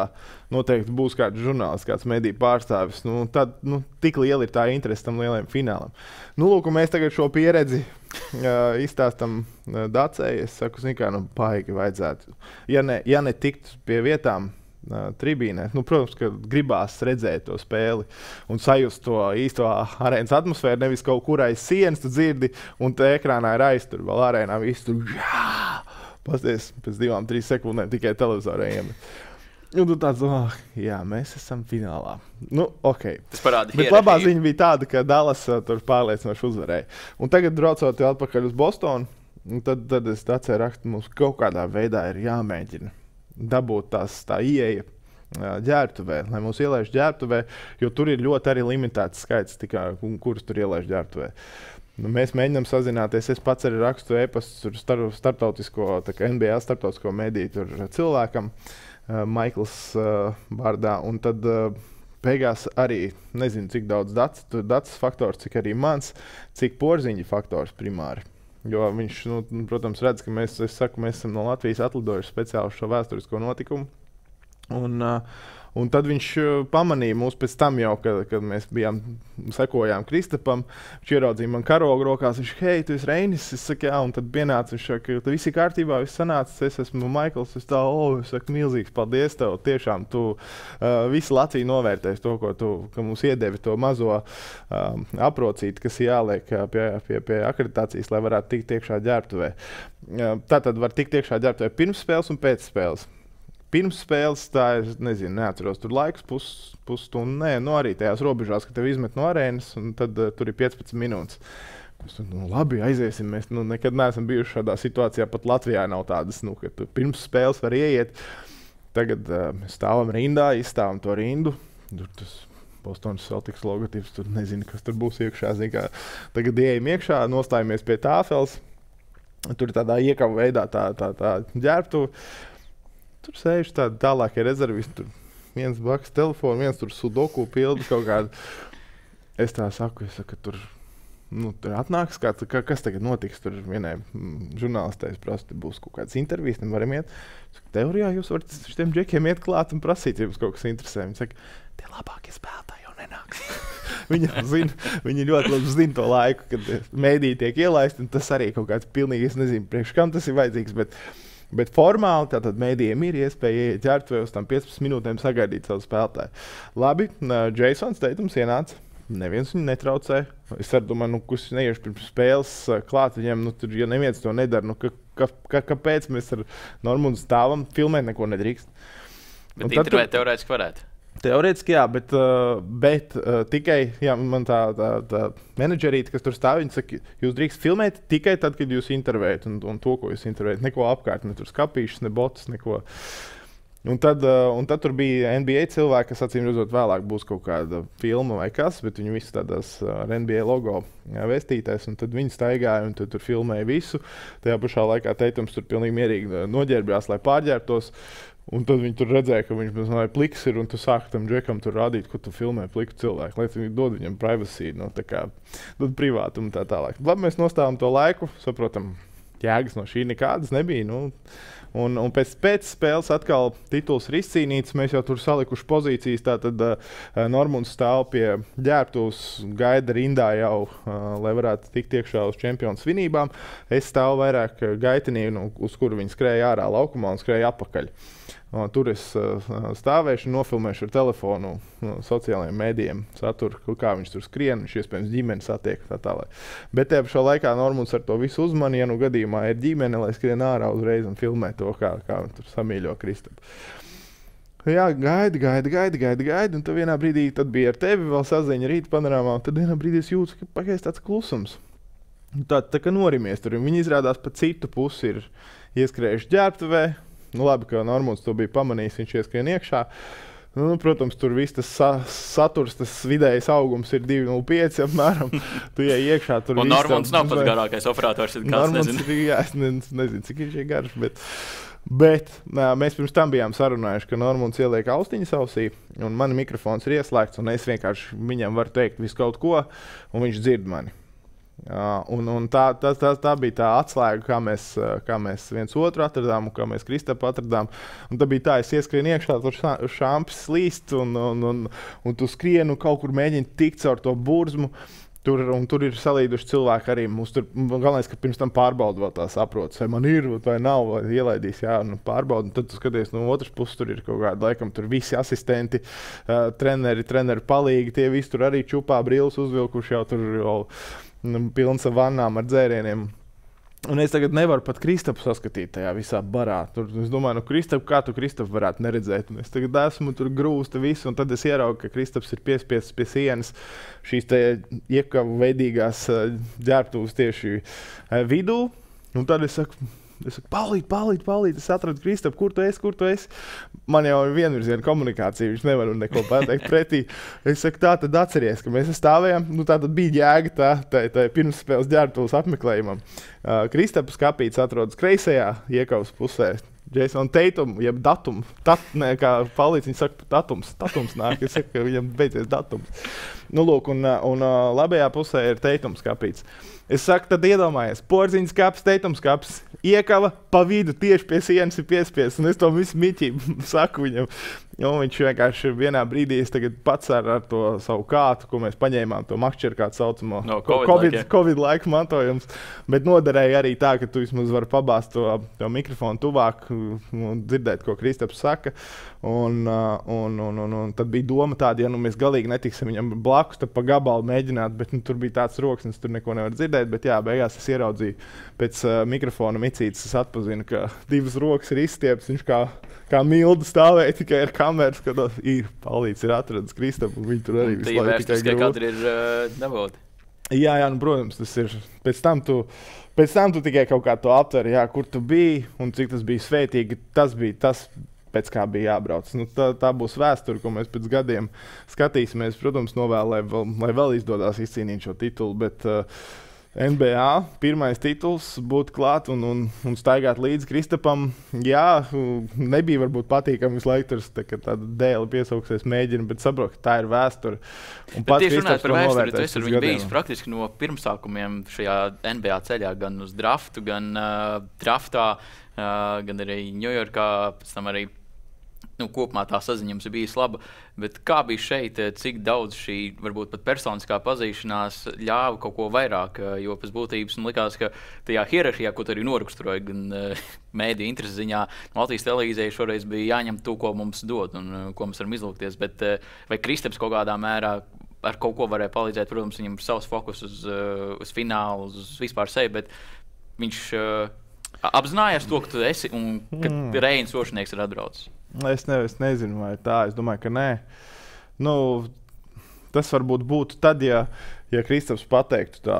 noteikti būs kāds žurnālists, kāds mediju pārstāvis. Nu, tad, nu, tik liela ir tā interese tam lielajam finālam. Nu, lūk, mēs tagad šo pieredzi uh, izstāstam uh, Dacei. Es saku, zin kā, nu, paigi vajadzētu. Ja ne, ja ne tikt pie vietām uh, tribīnē, nu, protams, ka gribās redzēt to spēli un sajust to īsto arēnas atmosfēru, nevis kaut kur aiz sienas tu dzirdi, un te ekrānā ir aiz tur, vēl arēnā visu tur, jā! Pasties, pēc divām, trīs sekundēm tikai televizoriem. Un tu tāds, oh, jā, mēs esam finālā. Nu, ok. Tas parāda hierarhiju. Bet labā ziņa bija tāda, ka Dallas tur pārliecinoši uzvarēja. Un tagad, braucot atpakaļ uz Bostonu, tad, tad es atceru rakstu, mums kaut kādā veidā ir jāmēģina dabūt tās tā ieeja ģērtuvē, lai mūs ielaiž ģērtuvē, jo tur ir ļoti arī limitēts skaits, tikā, kurus tur ielaiž ģērtuvē. Nu, mēs mēģinām sazināties. Es pats arī rakstu e-pastu star starptautisko, tā kā N B A starptautisko mediju tur cilvēkam, uh, Maikls uh, Bardā, un tad uh, beigās arī nezinu, cik daudz dats, dats faktors, cik arī mans, cik Porziņģa faktors primāri. Jo viņš, nu, protams, redz, ka mēs, es saku, mēs esam no Latvijas atlidojuši speciāli šo vēsturisko notikumu. Un, uh, Un tad viņš pamanīja mūs pēc tam jau, kad, kad mēs bijām, sekojām Kristapam. Viņš ieraudzīja man karogu rokās, viņš hei, tu esi Reinis? Es saku, jā, un tad pienāca, viņš saka, tu visi kārtībā, viss sanācis, es esmu Maikls, es tā, o, es saku, milzīgs paldies tev, tiešām tu uh, visu Latviju novērtēs to, ko tu, ka mums iedevi to mazo uh, aprocīti, kas jāliek uh, pie, pie, pie akreditācijas, lai varētu tikt iekšā ģērbtuvē. Uh, tā tad var tikt iekšā ģērbtuvē pirms spēles un pēc spēles. Pirms spēles tā ir, nezinu, neatceros, tur laiks pus, pusstundu, nē, no arī tajās robežās, ka tev izmet no arēnas, un tad uh, tur ir piecpadsmit minūtes. Es, nu, labi, aiziesim, mēs nu, nekad neesam bijuši šādā situācijā, pat Latvijā nav tādas, nu, ka tu pirms spēles var ieiet. Tagad uh, mēs stāvam rindā, izstāvam to rindu, tur tas Boston Celtics logotips, tur nezinu, kas tur būs iekšā, zin kā. Tagad ieejam iekšā, nostājamies pie tāfels, tur ir tādā iekava veidā tā, tā, tā ģērbtu. Tur sēž tādi tālākie rezervisti, tur viens blakus telefonu, viens tur sudoku pildu kaut kādu. Es tā saku, es saku, tur, nu, tur atnāks kāds, ka, kas tagad notiks, tur vienai žurnālistē, es prasu, tur būs kaut kādas intervijas, nevaram iet. Saku, teorijā jūs varat šitiem džekiem iet klāt un prasīt, ja jums kaut kas interesē. Viņi saka, tie labākie spēlētāji jau nenāks. Viņa zina, viņi ļoti labi zina to laiku, kad mēdī tiek ielaisti, un tas arī kaut kāds pilnīgi, es nezinu, priekš kam tas ir vajadzīgs, bet Bet formāli tātad mēdījiem ir iespēja ieiet ģērbtuvē uz tam piecpadsmit minūtēm sagaidīt savu spēlētāju. Labi, Jason Tatums ienāca, neviens viņu netraucē. Es arī domāju, nu, kurš neiešu pirms spēles klāt viņam, nu, tur, ja neviens to nedara, nu, ka, ka, ka, kāpēc mēs ar Normundu stāvam, filmēt neko nedrīkst. Bet intervēt tu... teorētiski varētu? Teorētiski jā, bet, bet tikai, jā, man tā, tā, tā menedžerīte, kas tur stāv, viņa saka, jūs drīkst filmēt tikai tad, kad jūs intervējat un, un to, ko jūs intervējat, neko apkārt, ne tur skapīšas, ne botas, neko. Un tad, un tad tur bija N B A cilvēki, kas acīm redzot vēlāk būs kaut kāda filma vai kas, bet viņi visi tādās ar N B A logo vestītēs, un tad viņi staigāja un tad tur filmēja visu. Tajā pašā laikā Teitums tur pilnīgi mierīgi noģērbjās, lai pārģērbtos. Un tad viņi tur redzēja, ka viņš mazliet pliks ir, un tu sāki tam džekam tur rādīt, ko tu filmē pliku cilvēku, lai viņi dod viņam privacy, no tā kā dod privātumu tā tālāk. Labi, mēs nostāvam to laiku, saprotam, jēgas no šī nekādas nebija. Nu. Un, un pēc, pēc spēles atkal tituls ir izcīnīts. Mēs jau tur salikuši pozīcijas. Tātad uh, Normunds stāv pie ģērbtuves, gaida rindā jau, uh, lai varētu tikt iekšā uz čempionu svinībām. Es stāvu vairāk gaitinī, nu, uz kuru viņi skrēja ārā laukumā un skrēja apakaļ. Uh, tur es uh, stāvēšu un nofilmēšu ar telefonu uh, sociālajiem mēdījiem saturu, kā viņš tur skrien, viņš iespējams ģimenes attiek tā tālāk. Bet tajā pašā laikā Normunds ar to visu uzmani, ja nu gadījumā ir ģimene, lai skrien ārā uzreiz un filmē to, kā, kā viņi tur samīļo Kristapu. Jā, gaida, gaida, gaida, gaida, gaida, un tad vienā brīdī tad bija ar tevi vēl saziņa rīta panorāmā, un tad vienā brīdī es jūtu, ka pagaiz tāds klusums. Tā, tā kā norimies tur, un viņi izrādās pa citu pusi ir ieskrējuši ģērbtuvē. Nu labi, ka Normunds to bija pamanījis, viņš ieskrien iekšā. Nu, protams, tur viss tas sa saturs, tas vidējais augums ir divi nulle pieci apmēram. Tu ej iekšā, tur un Normunds nav pats garākais operators, ir kāds, Normunds, nezinu. Jā, es nezinu, cik viņš ir garš, bet, bet nā, mēs pirms tam bijām sarunājuši, ka Normunds ieliek austiņas ausī, un man mikrofons ir ieslēgts, un es vienkārši viņam varu teikt visu kaut ko, un viņš dzird mani. Jā, un, un tā, tā, tā, tā bija tā atslēga, kā mēs, kā mēs viens otru atradām un kā mēs Kristapu atradām. Un tā bija tā, es ieskrienu iekšā, tur šāmpis slīst un, un, un, un tu skrienu kaut kur mēģini tikt caur to burzmu. Tur, un tur ir salīduši cilvēki arī. Mums tur galvenais, ka pirms tam pārbaudu vēl tā saprotas, vai man ir, vai nav, vai ielaidīs, jā, nu pārbaudu. Un tad tu skaties, no otras puses tur ir kaut kāda, laikam tur visi asistenti, uh, treneri, treneri palīgi, tie visi tur arī čupā brīles uzvilkuši jau tur jau, pilns ar vannām, ar dzērieniem. Un es tagad nevaru pat Kristapu saskatīt tajā visā barā. Tur, es domāju, nu, Kristapu, kā tu Kristapu varētu neredzēt? Un es tagad esmu tur grūsta visu, un tad es ieraugu, ka Kristaps ir piespiests pie sienas šīs te iekavu veidīgās ģērbtuves tieši vidū. Un tad es saku, es saku, palīt, palīt, palīt, es atradu Kristapu, kur tu esi, kur tu esi? Man jau ir vienvirziena komunikācija, viņš nevar neko pateikt pretī. Es saku, tā tad atceries, ka mēs stāvējām, nu tā tad bija jēga tā, tā, tā pirmsspēles ģērbtuves apmeklējumam. Uh, Kristapu skapīts atrodas kreisajā iekavas pusē. Jason Tatum, jeb datums, tat, ne, kā palīdz, viņi saka, datums, datums nāk, es saku, ka viņam beidzies datums. Nu lūk, un, un labajā pusē ir Tatum skapīts. Es saku, tad iedomājies, Porziņģis kaps, Tatum kaps, iekava pa vidu tieši pie sienas ir piespies, un es to visu miķību saku viņam. Un viņš vienkārši vienā brīdī es tagad pats ar, ar to savu kātu, ko mēs paņēmām, to makšķerkātu saucamo no, COVID, COVID, laika. COVID laika mantojums, bet noderēja arī tā, ka tu vismaz var pabāst to, to mikrofonu tuvāk un dzirdēt, ko Kristaps saka. Un, un, un, un, un tad bija doma tāda, ja nu mēs galīgi netiksim viņam blakus, tad pa gabalu mēģināt, bet nu, tur bija tāds roksnis, tur neko nevar dzirdēt, bet jā, beigās es ieraudzīju pēc uh, mikrofona micītes, es atpazinu, ka divas rokas ir izstieps, viņš kā, kā milda stāvēja tikai ar kameras, kad ir palīdz, ir atradis Kristapu, un viņi tur arī visu laiku tikai grūti. Katru ir uh, nebaudi. Jā, jā, nu, protams, tas ir. Pēc tam, tu, pēc tam tu tikai kaut kā to aptveri, jā, kur tu biji, un cik tas bija svētīgi, tas bija tas, pēc kā bija jābrauc. Nu, tā, tā būs vēsture, ko mēs pēc gadiem skatīsimies, protams, novēl, lai, lai vēl izdodas izcīnīt šo titulu, bet uh, N B A pirmais tituls būt klāt un, un, un staigāt līdz Kristapam. Jā, nebija varbūt patīkami visu laiku, tā, ka tāda dēle piesauksies mēģina, bet saprot, ka tā ir vēsture. Un bet tieši runājot par vēsturi, tu esi ar viņu bijis praktiski no pirmsākumiem šajā N B A ceļā, gan uz draftu, gan uh, draftā, uh, gan arī Ņujorkā, pēc tam arī nu, kopumā tā saziņums ir bijis laba, bet kā bija šeit, cik daudz šī, varbūt pat personiskā pazīšanās ļāva kaut ko vairāk, jo pēc būtības nu, likās, ka tajā hierarhijā, ko tu arī noraksturoja, gan uh, mēdī interesi ziņā, no Latvijas televīzijai šoreiz bija jāņem to, ko mums dod un uh, ko mēs varam izlūkties, bet uh, vai Kristaps kaut kādā mērā ar kaut ko varēja palīdzēt, protams, viņam savs fokus uz, uh, uz finālu, uz vispār sevi, bet viņš uh, apzinājies to, ka tu esi un ka mm. Reinis Ošenieks ir atbraucis. Es, ne, es nezinu, vai tā. Es domāju, ka nē. Nu, tas varbūt būtu tad, ja, ja Kristaps pateiktu tā,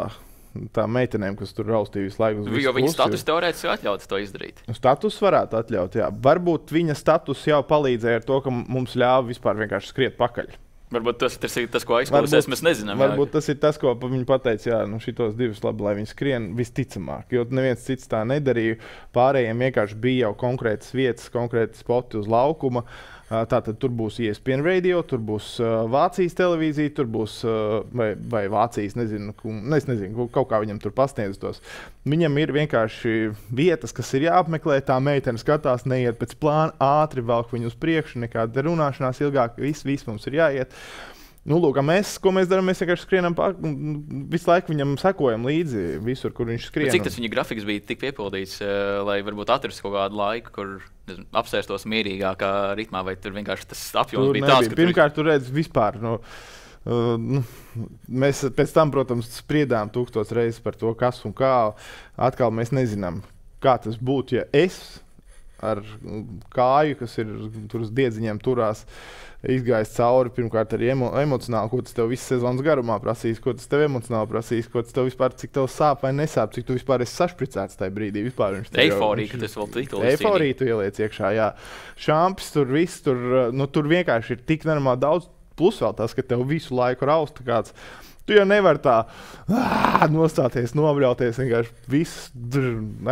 tā meitenēm, kas tur raustīja visu laiku uz visu klusi. Jo viņa status teorētiski atļauts to izdarīt. Status varētu atļaut, jā. Varbūt viņa status jau palīdzēja ar to, ka mums ļāva vispār vienkārši skriet pakaļ. Varbūt tas, tas ir tas, ko aizklausēs, mēs nezinām. Varbūt jā. Tas ir tas, ko viņi pateica, jā, nu šitos divus labi, lai viņi skrien visticamāk, jo neviens cits tā nedarīja. Pārējiem vienkārši bija jau konkrētas vietas, konkrēti spoti uz laukuma, Tātad tur būs E S P N radio, tur būs uh, Vācijas televīzija, tur būs uh, vai, vai Vācijas, nezinu, es nezinu, kaut kā viņam tur pasniedz tos. Viņam ir vienkārši vietas, kas ir jāapmeklē, tā meitene skatās, neiet pēc plāna, ātri velk viņu uz priekšu, nekāda runāšanās ilgāk, viss, viss mums ir jāiet. Nu, lūk, mēs, ko mēs darām, mēs vienkārši skrienam pār, visu laiku viņam sekojam līdzi visur, kur viņš skrien. Bet cik tas viņa grafiks bija tik piepildīts, lai varbūt atrastu kaut kādu laiku, kur nezinu, apsēstos mierīgākā ritmā, vai tur vienkārši tas apjoms tur bija nebija. Tās, ka pirmkārt, tur redz vispār, nu, Uh, nu, mēs pēc tam, protams, spriedām tūkstoš reizes par to, kas un kā. Atkal mēs nezinām, kā tas būtu, ja es ar kāju, kas ir tur uz diedziņiem turās, izgājis cauri, pirmkārt, arī emo emocionāli, ko tas tev visu sezonas garumā prasīs, ko tas tev emocionāli prasīs, ko tas tev vispār, cik tev sāp vai nesāp, cik tu vispār esi sašpricēts tajā brīdī. Vispār viņš tev eiforija, ka tas vēl titulis cīnī. Eiforija tu ieliec iekšā, jā. Šampis tur viss, tur, nu, tur vienkārši ir tik normāli daudz, plus vēl tas, ka tev visu laiku rausta kāds. Tu jau nevar tā ā, nostāties, nobrauties, vienkārši viss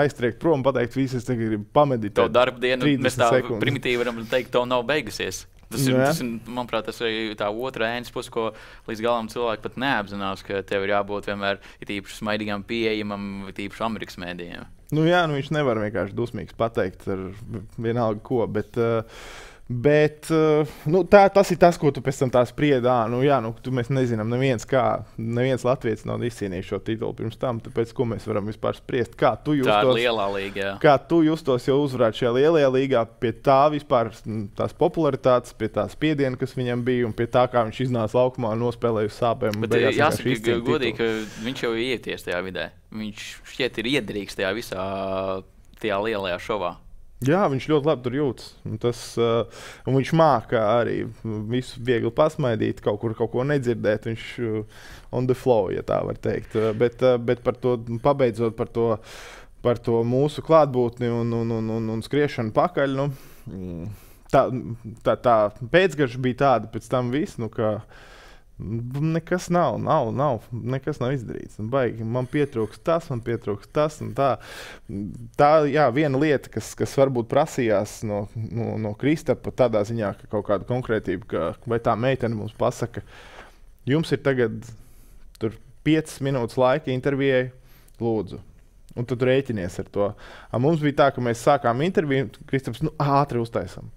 aiztriekt prom, pateikt, visi es gribu pameditēt. Tev darba dienu, mēs tā sekundes. Primitīvi varam teikt, tev nav beigusies. Tas ir, tas ir, manuprāt, tas ir tā otra ēnas puse, ko līdz galam cilvēki pat neapzinās, ka tev ir jābūt vienmēr it īpaši smaidīgam pieejamam, it īpaši Amerikas mēdījiem. Nu jā, nu viņš nevar vienkārši dusmīgs pateikt ar vienalga ko, bet uh, Bet nu, tā, tas ir tas, ko tu pēc tam tā spriedi. Nu, jā, nu, tu, mēs nezinām, neviens, kā, neviens latvietis nav izcīnījis šo titulu pirms tam, tāpēc ko mēs varam vispār spriest. Kā tu justos, lielā līgā. Kā tu justos jau uzvarēt šajā lielajā līgā, pie tā vispār tās popularitātes, pie tās piediena, kas viņam bija, un pie tā, kā viņš iznāca laukumā un nospēlēja uz sāpēm. Bet jāsaka godīgi, ka viņš jau ir ieties tajā vidē. Viņš šķiet ir iedrīgs tajā visā tajā lielajā šovā. Jā, viņš ļoti labi tur jūtas. Un tas, uh, un viņš māka arī visu viegli pasmaidīt, kaut kur kaut ko nedzirdēt. Viņš uh, on the flow, ja tā var teikt. Uh, bet, uh, bet par to, pabeidzot par to, par to mūsu klātbūtni un, un, un, un, un skriešanu pakaļ, nu, tā, tā, tā pēcgarša bija tāda pēc tam viss, nu, ka nekas nav, nav, nav, nekas nav izdarīts. Baigi, man pietrūkst tas, man pietrūkst tas un tā. Tā, jā, viena lieta, kas, kas varbūt prasījās no, no, no Kristapa tādā ziņā, ka kaut kāda konkrētība, ka, vai tā meitene mums pasaka, jums ir tagad tur piecas minūtes laika intervijai, lūdzu. Un tad rēķinies ar to. A, mums bija tā, ka mēs sākām interviju, Kristaps, nu, ātri uztaisam.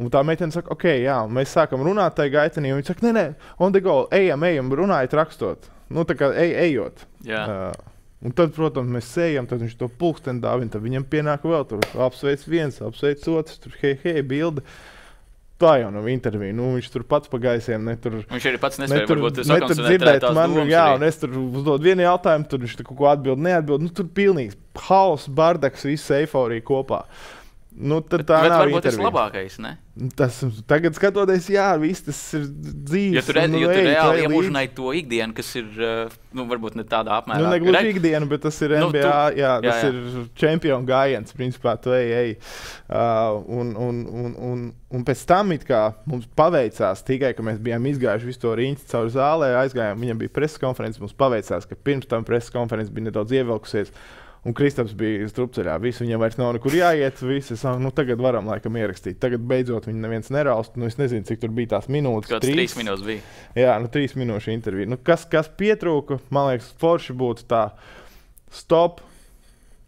Un tā meitene saka, ok, jā, mēs sākam runāt tajā gaitenī, un viņi saka, nē, nē, on the go, ejam, ejam, runājiet, rakstot. Nu, tā kā ej, ejot. Yeah. Uh, un tad, protams, mēs sējam, tad viņš to pulksteni dāvina, tad viņam pienāk vēl tur, apsveic viens, apsveic otrs, tur hei, hei, bildi. Tā jau nav intervija, nu, viņš tur pats pa gaisiem ne tur... Viņš arī pats nespēja, ne tur, varbūt ne tur dzirdēt man, jā, arī. Un es tur uzdod vienu jautājumu, tur viņš tur kaut ko atbild, neatbild, nu, tur pilnīgs haoss, bardaks, visu eiforiju kopā. Nu, tad bet, tā bet varbūt tas labākais, ne? Tas, tagad skatoties, jā, viss tas ir dzīves. Jo tu, redzi, un, nu, jo tu ej, reāli iemūžināji to ikdienu, kas ir, nu, varbūt ne tādā apmērā. Nu, negluži Re... ikdienu, bet tas ir N B A, nu, tu... jā, tas jā, jā. ir čempionu gājiens, principā, tu ej, ej. Uh, un, un, un, un, un pēc tam it kā mums paveicās tikai, ka mēs bijām izgājuši visu to riņķi caur zālē, aizgājām, viņam bija preses konferences, mums paveicās, ka pirms tam preses konferences bija nedaudz ievelkusies. Un Kristaps bija strupceļā. Visu viņam vairs nav nekur jāiet. Visi saka, nu tagad varam laikam ierakstīt. Tagad beidzot viņu neviens neraust. Nu es nezinu, cik tur bija tās minūtes. Kāds trīs minūtes bija. Jā, nu trīs minūšu interviju. Nu kas, kas pietrūka, man liekas, forši būtu tā stop.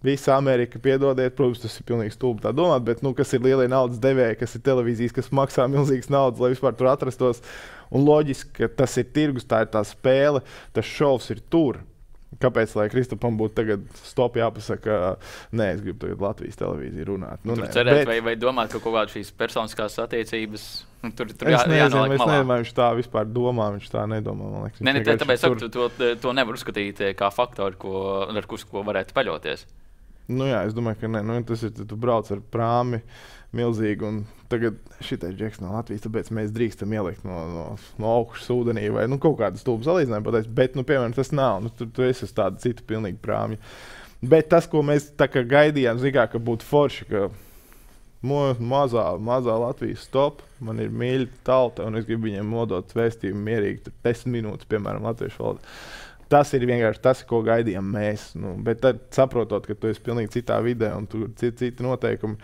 Visa Amerika, piedodiet, protams, tas ir pilnīgi stulbi tā domāt, bet, nu, kas ir lielie naudas devēji, kas ir televīzijas, kas maksā milzīgas naudas, lai vispār tur atrastos. Un loģiski, ka tas ir tirgus, tā ir tā spēle, tas šovs ir tur. Kāpēc, lai Kristapam būtu tagad stop jāpasaka, nē, es gribu tagad Latvijas televīziju runāt. Nu, tur cerēt bet... vai, vai domāt, ka kaut kādu šīs personiskās attiecības, tur, tur jā, es nezinu, jānoliek es malā. Nezinu, vai viņš tā vispār domā, viņš tā nedomā, man liekas. Nē, ne, tā, tāpēc tur... to, to nevar uzskatīt kā faktori, ko, ar kurus ko varētu paļoties. Nu jā, es domāju, ka nē, nu, tas ir, tu brauc ar prāmi milzīgi, un tagad šitais džeks no Latvijas, tāpēc mēs drīkstam ielikt no, no, no augšas ūdenī, vai nu, kaut kādu stulbu salīdzinājumu pateicu, bet, nu, piemēram, tas nav, nu, tu, tu esi uz tādu citu pilnīgi prāmju. Bet tas, ko mēs tā kā gaidījām, zikā, ka būtu forši, ka mo, mazā, mazā Latvijas stop, man ir mīļa tauta, un es gribu viņiem nodot vēstījumu mierīgi, desmit minūtes, piemēram, latviešu valodā. Tas ir vienkārši tas, ko gaidījām mēs, nu, bet tad saprotot, ka tu esi pilnīgi citā vidē un tu citi, citi noteikumi.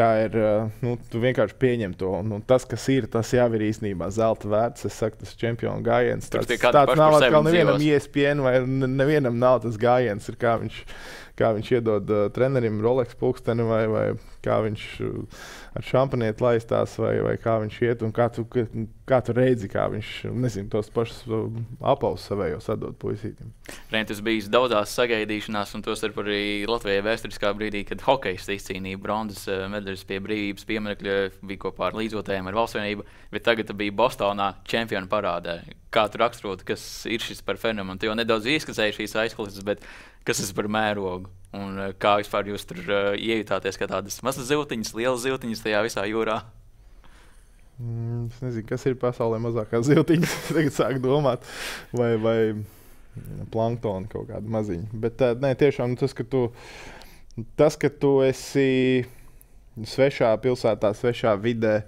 Tā ir, nu, tu vienkārši pieņem to. Nu, tas, kas ir, tas jau ir īstenībā zelta vērts. Es saku, tas čempionu gājiens. Tāds, tāds nav atkal nevienam E S P N vai nevienam nav tas gājiens, ir kā viņš, kā viņš iedod uh, trenerim Rolex pulksteni vai, vai kā viņš uh, ar šampanieti laistās vai, vai kā viņš iet un kā tu, kā tu redzi, kā viņš, nezinu, tos pašus uh, apaus savējos atdod puisītiem. Reinis bijis daudzās sagaidīšanās un tos arī Latvijai vēsturiskā brīdī, kad hokejs izcīnīja bronzas uh, medaļu pie brīvības piemērakļa, bija kopā ar līdzotējiem ar valstsvienību, bet tagad bija Bostonā čempionu parādē. Kā tu raksturotu, kas ir šis par fenomenu? Tu jau nedaudz ieskazēji šīs aizklases, bet kas tas par mērogu? Un kā vispār jūs tur uh, iejutāties, kā tādas mazas ziltiņas, lielas ziltiņas tajā visā jūrā? Mm, es nezinu, kas ir pasaulē mazākās ziltiņas, tagad sāk domāt, vai, vai planktona kaut kāda maziņa. Bet tā, nē, tiešām tas, ka tu, tas, ka tu esi svešā pilsētā, svešā vidē,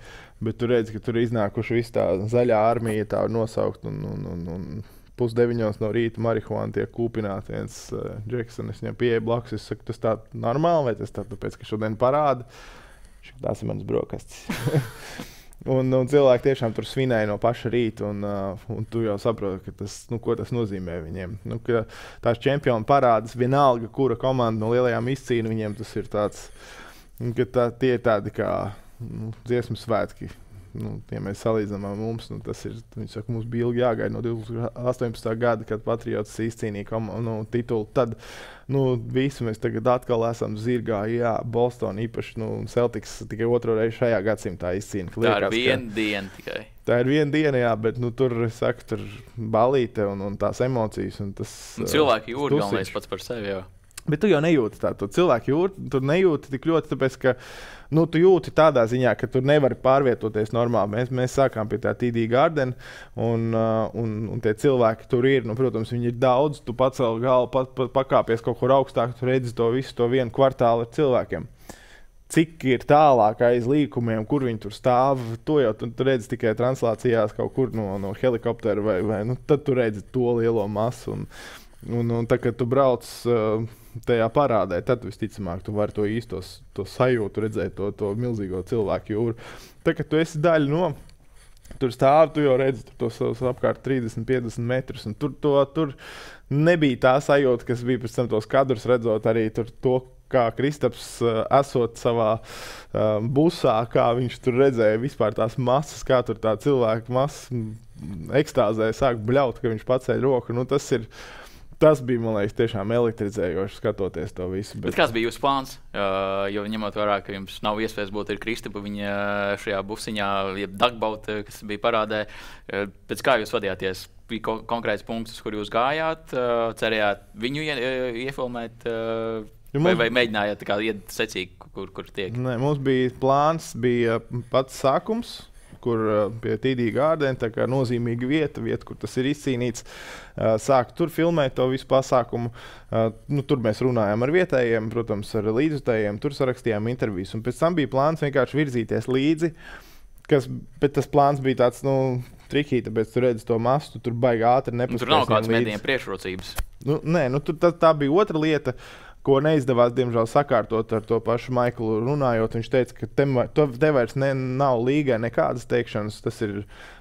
bet tu redzi, ka tur iznākuši visu tā zaļā armija, tā nosaukt, un, un, un, un pusdeviņos no rīta marihuāna tiek kūpināti viens uh, Džekson, es viņam pieeju blakus, es saku, tas tā normāli, vai tas tā tāpēc, ka šodien parāda? Tās ir manas brokastis. Un, un cilvēki tiešām tur svinēja no paša rīta, un, uh, un tu jau saproti, ka tas, nu, ko tas nozīmē viņiem. Nu, ka tās čempionu parādas vienalga, kura komanda no lielajām izcīna, viņiem tas ir tāds, ka tā, tie ir tādi kā nu, dziesmu svētki, nu, ja mēs salīdzinām ar mums, nu, tas ir, viņi saka, mums bija ilgi jāgaida no divi tūkstoši astoņpadsmitā gada, kad Patriots izcīnīja nu, titulu, tad, nu, visi mēs tagad atkal esam zirgā, jā, Boston īpaši, nu, Celtics tikai otro reizi šajā gadsimtā izcīna. Tā ir viena diena tikai. Tā ir viena diena, jā, bet nu, tur, saka, tur balīte un, un tās emocijas un tas... Un cilvēki jūra galvenais pats par sevi, jā. Bet tu jau nejūti tā, tu cilvēki jūti, tu nejūti tik ļoti, tāpēc, ka nu, tu jūti tādā ziņā, ka tu nevari pārvietoties normāli. Mēs, mēs sākām pie tā T D Garden, un, un, un tie cilvēki tur ir, nu, protams, viņi ir daudz, tu pacēli galvu, pa, pa, pakāpies kaut kur augstāk, tu redzi to visu, to vienu kvartālu ar cilvēkiem. Cik ir tālāk aiz līkumiem, kur viņi tur stāv, to jau tu, tu redzi tikai translācijās kaut kur no, no helikoptera, vai, vai, nu, tad tu redzi to lielo masu, un, un, un tā, kad tu brauc, uh, tajā parādē, tad visticamāk tu vari to īsto to sajūtu redzēt, to, to milzīgo cilvēku jūru. Tā, kad tu esi daļa no, tur stāvi, tu jau redzi tur tos savus apkārt trīsdesmit, piecdesmit metrus, un tur, to, tur nebija tā sajūta, kas bija pēc tam tos kadrus redzot arī tur to, kā Kristaps uh, esot savā uh, busā, kā viņš tur redzēja vispār tās masas, kā tur tā cilvēku masa ekstāzē sāk bļaut, ka viņš paceļ roku, nu tas ir tas bija, man liekas, tiešām elektrizējoši skatoties to visu. Bet, bet kāds bija jūsu plāns? Uh, jo ņemot vērā, ka jums nav iespējas būt ir Kristapa, viņa šajā busiņā, jeb dagbaut, kas bija parādē, uh, pēc kā jūs vadījāties? Bija ko konkrēts punkts, kur jūs gājāt, uh, cerējāt viņu ie, iefilmēt, uh, ja vai, vai mēģinājāt tā kā iet secīgi, kur, kur tiek? Nē, mums bija plāns, bija pats sākums, kur pie T D Garden, tā kā nozīmīga vieta, vieta, kur tas ir izcīnīts, sāk tur filmēt to visu pasākumu. Nu, tur mēs runājām ar vietējiem, protams, ar līdzutējiem, tur sarakstījām intervijas, un pēc tam bija plāns vienkārši virzīties līdzi, kas, bet tas plāns bija tāds, nu, trikī, tāpēc tu redzi to masu, tu tur baigi ātri nepaspēs. Tur nav kādas medijiem priekšrocības. Nu, nē, nu, tur tā, tā bija otra lieta, ko neizdevās, diemžēl, sakārtot ar to pašu Maiklu runājot. Viņš teica, ka te, te vairs ne, nav līgai nekādas teikšanas, tas ir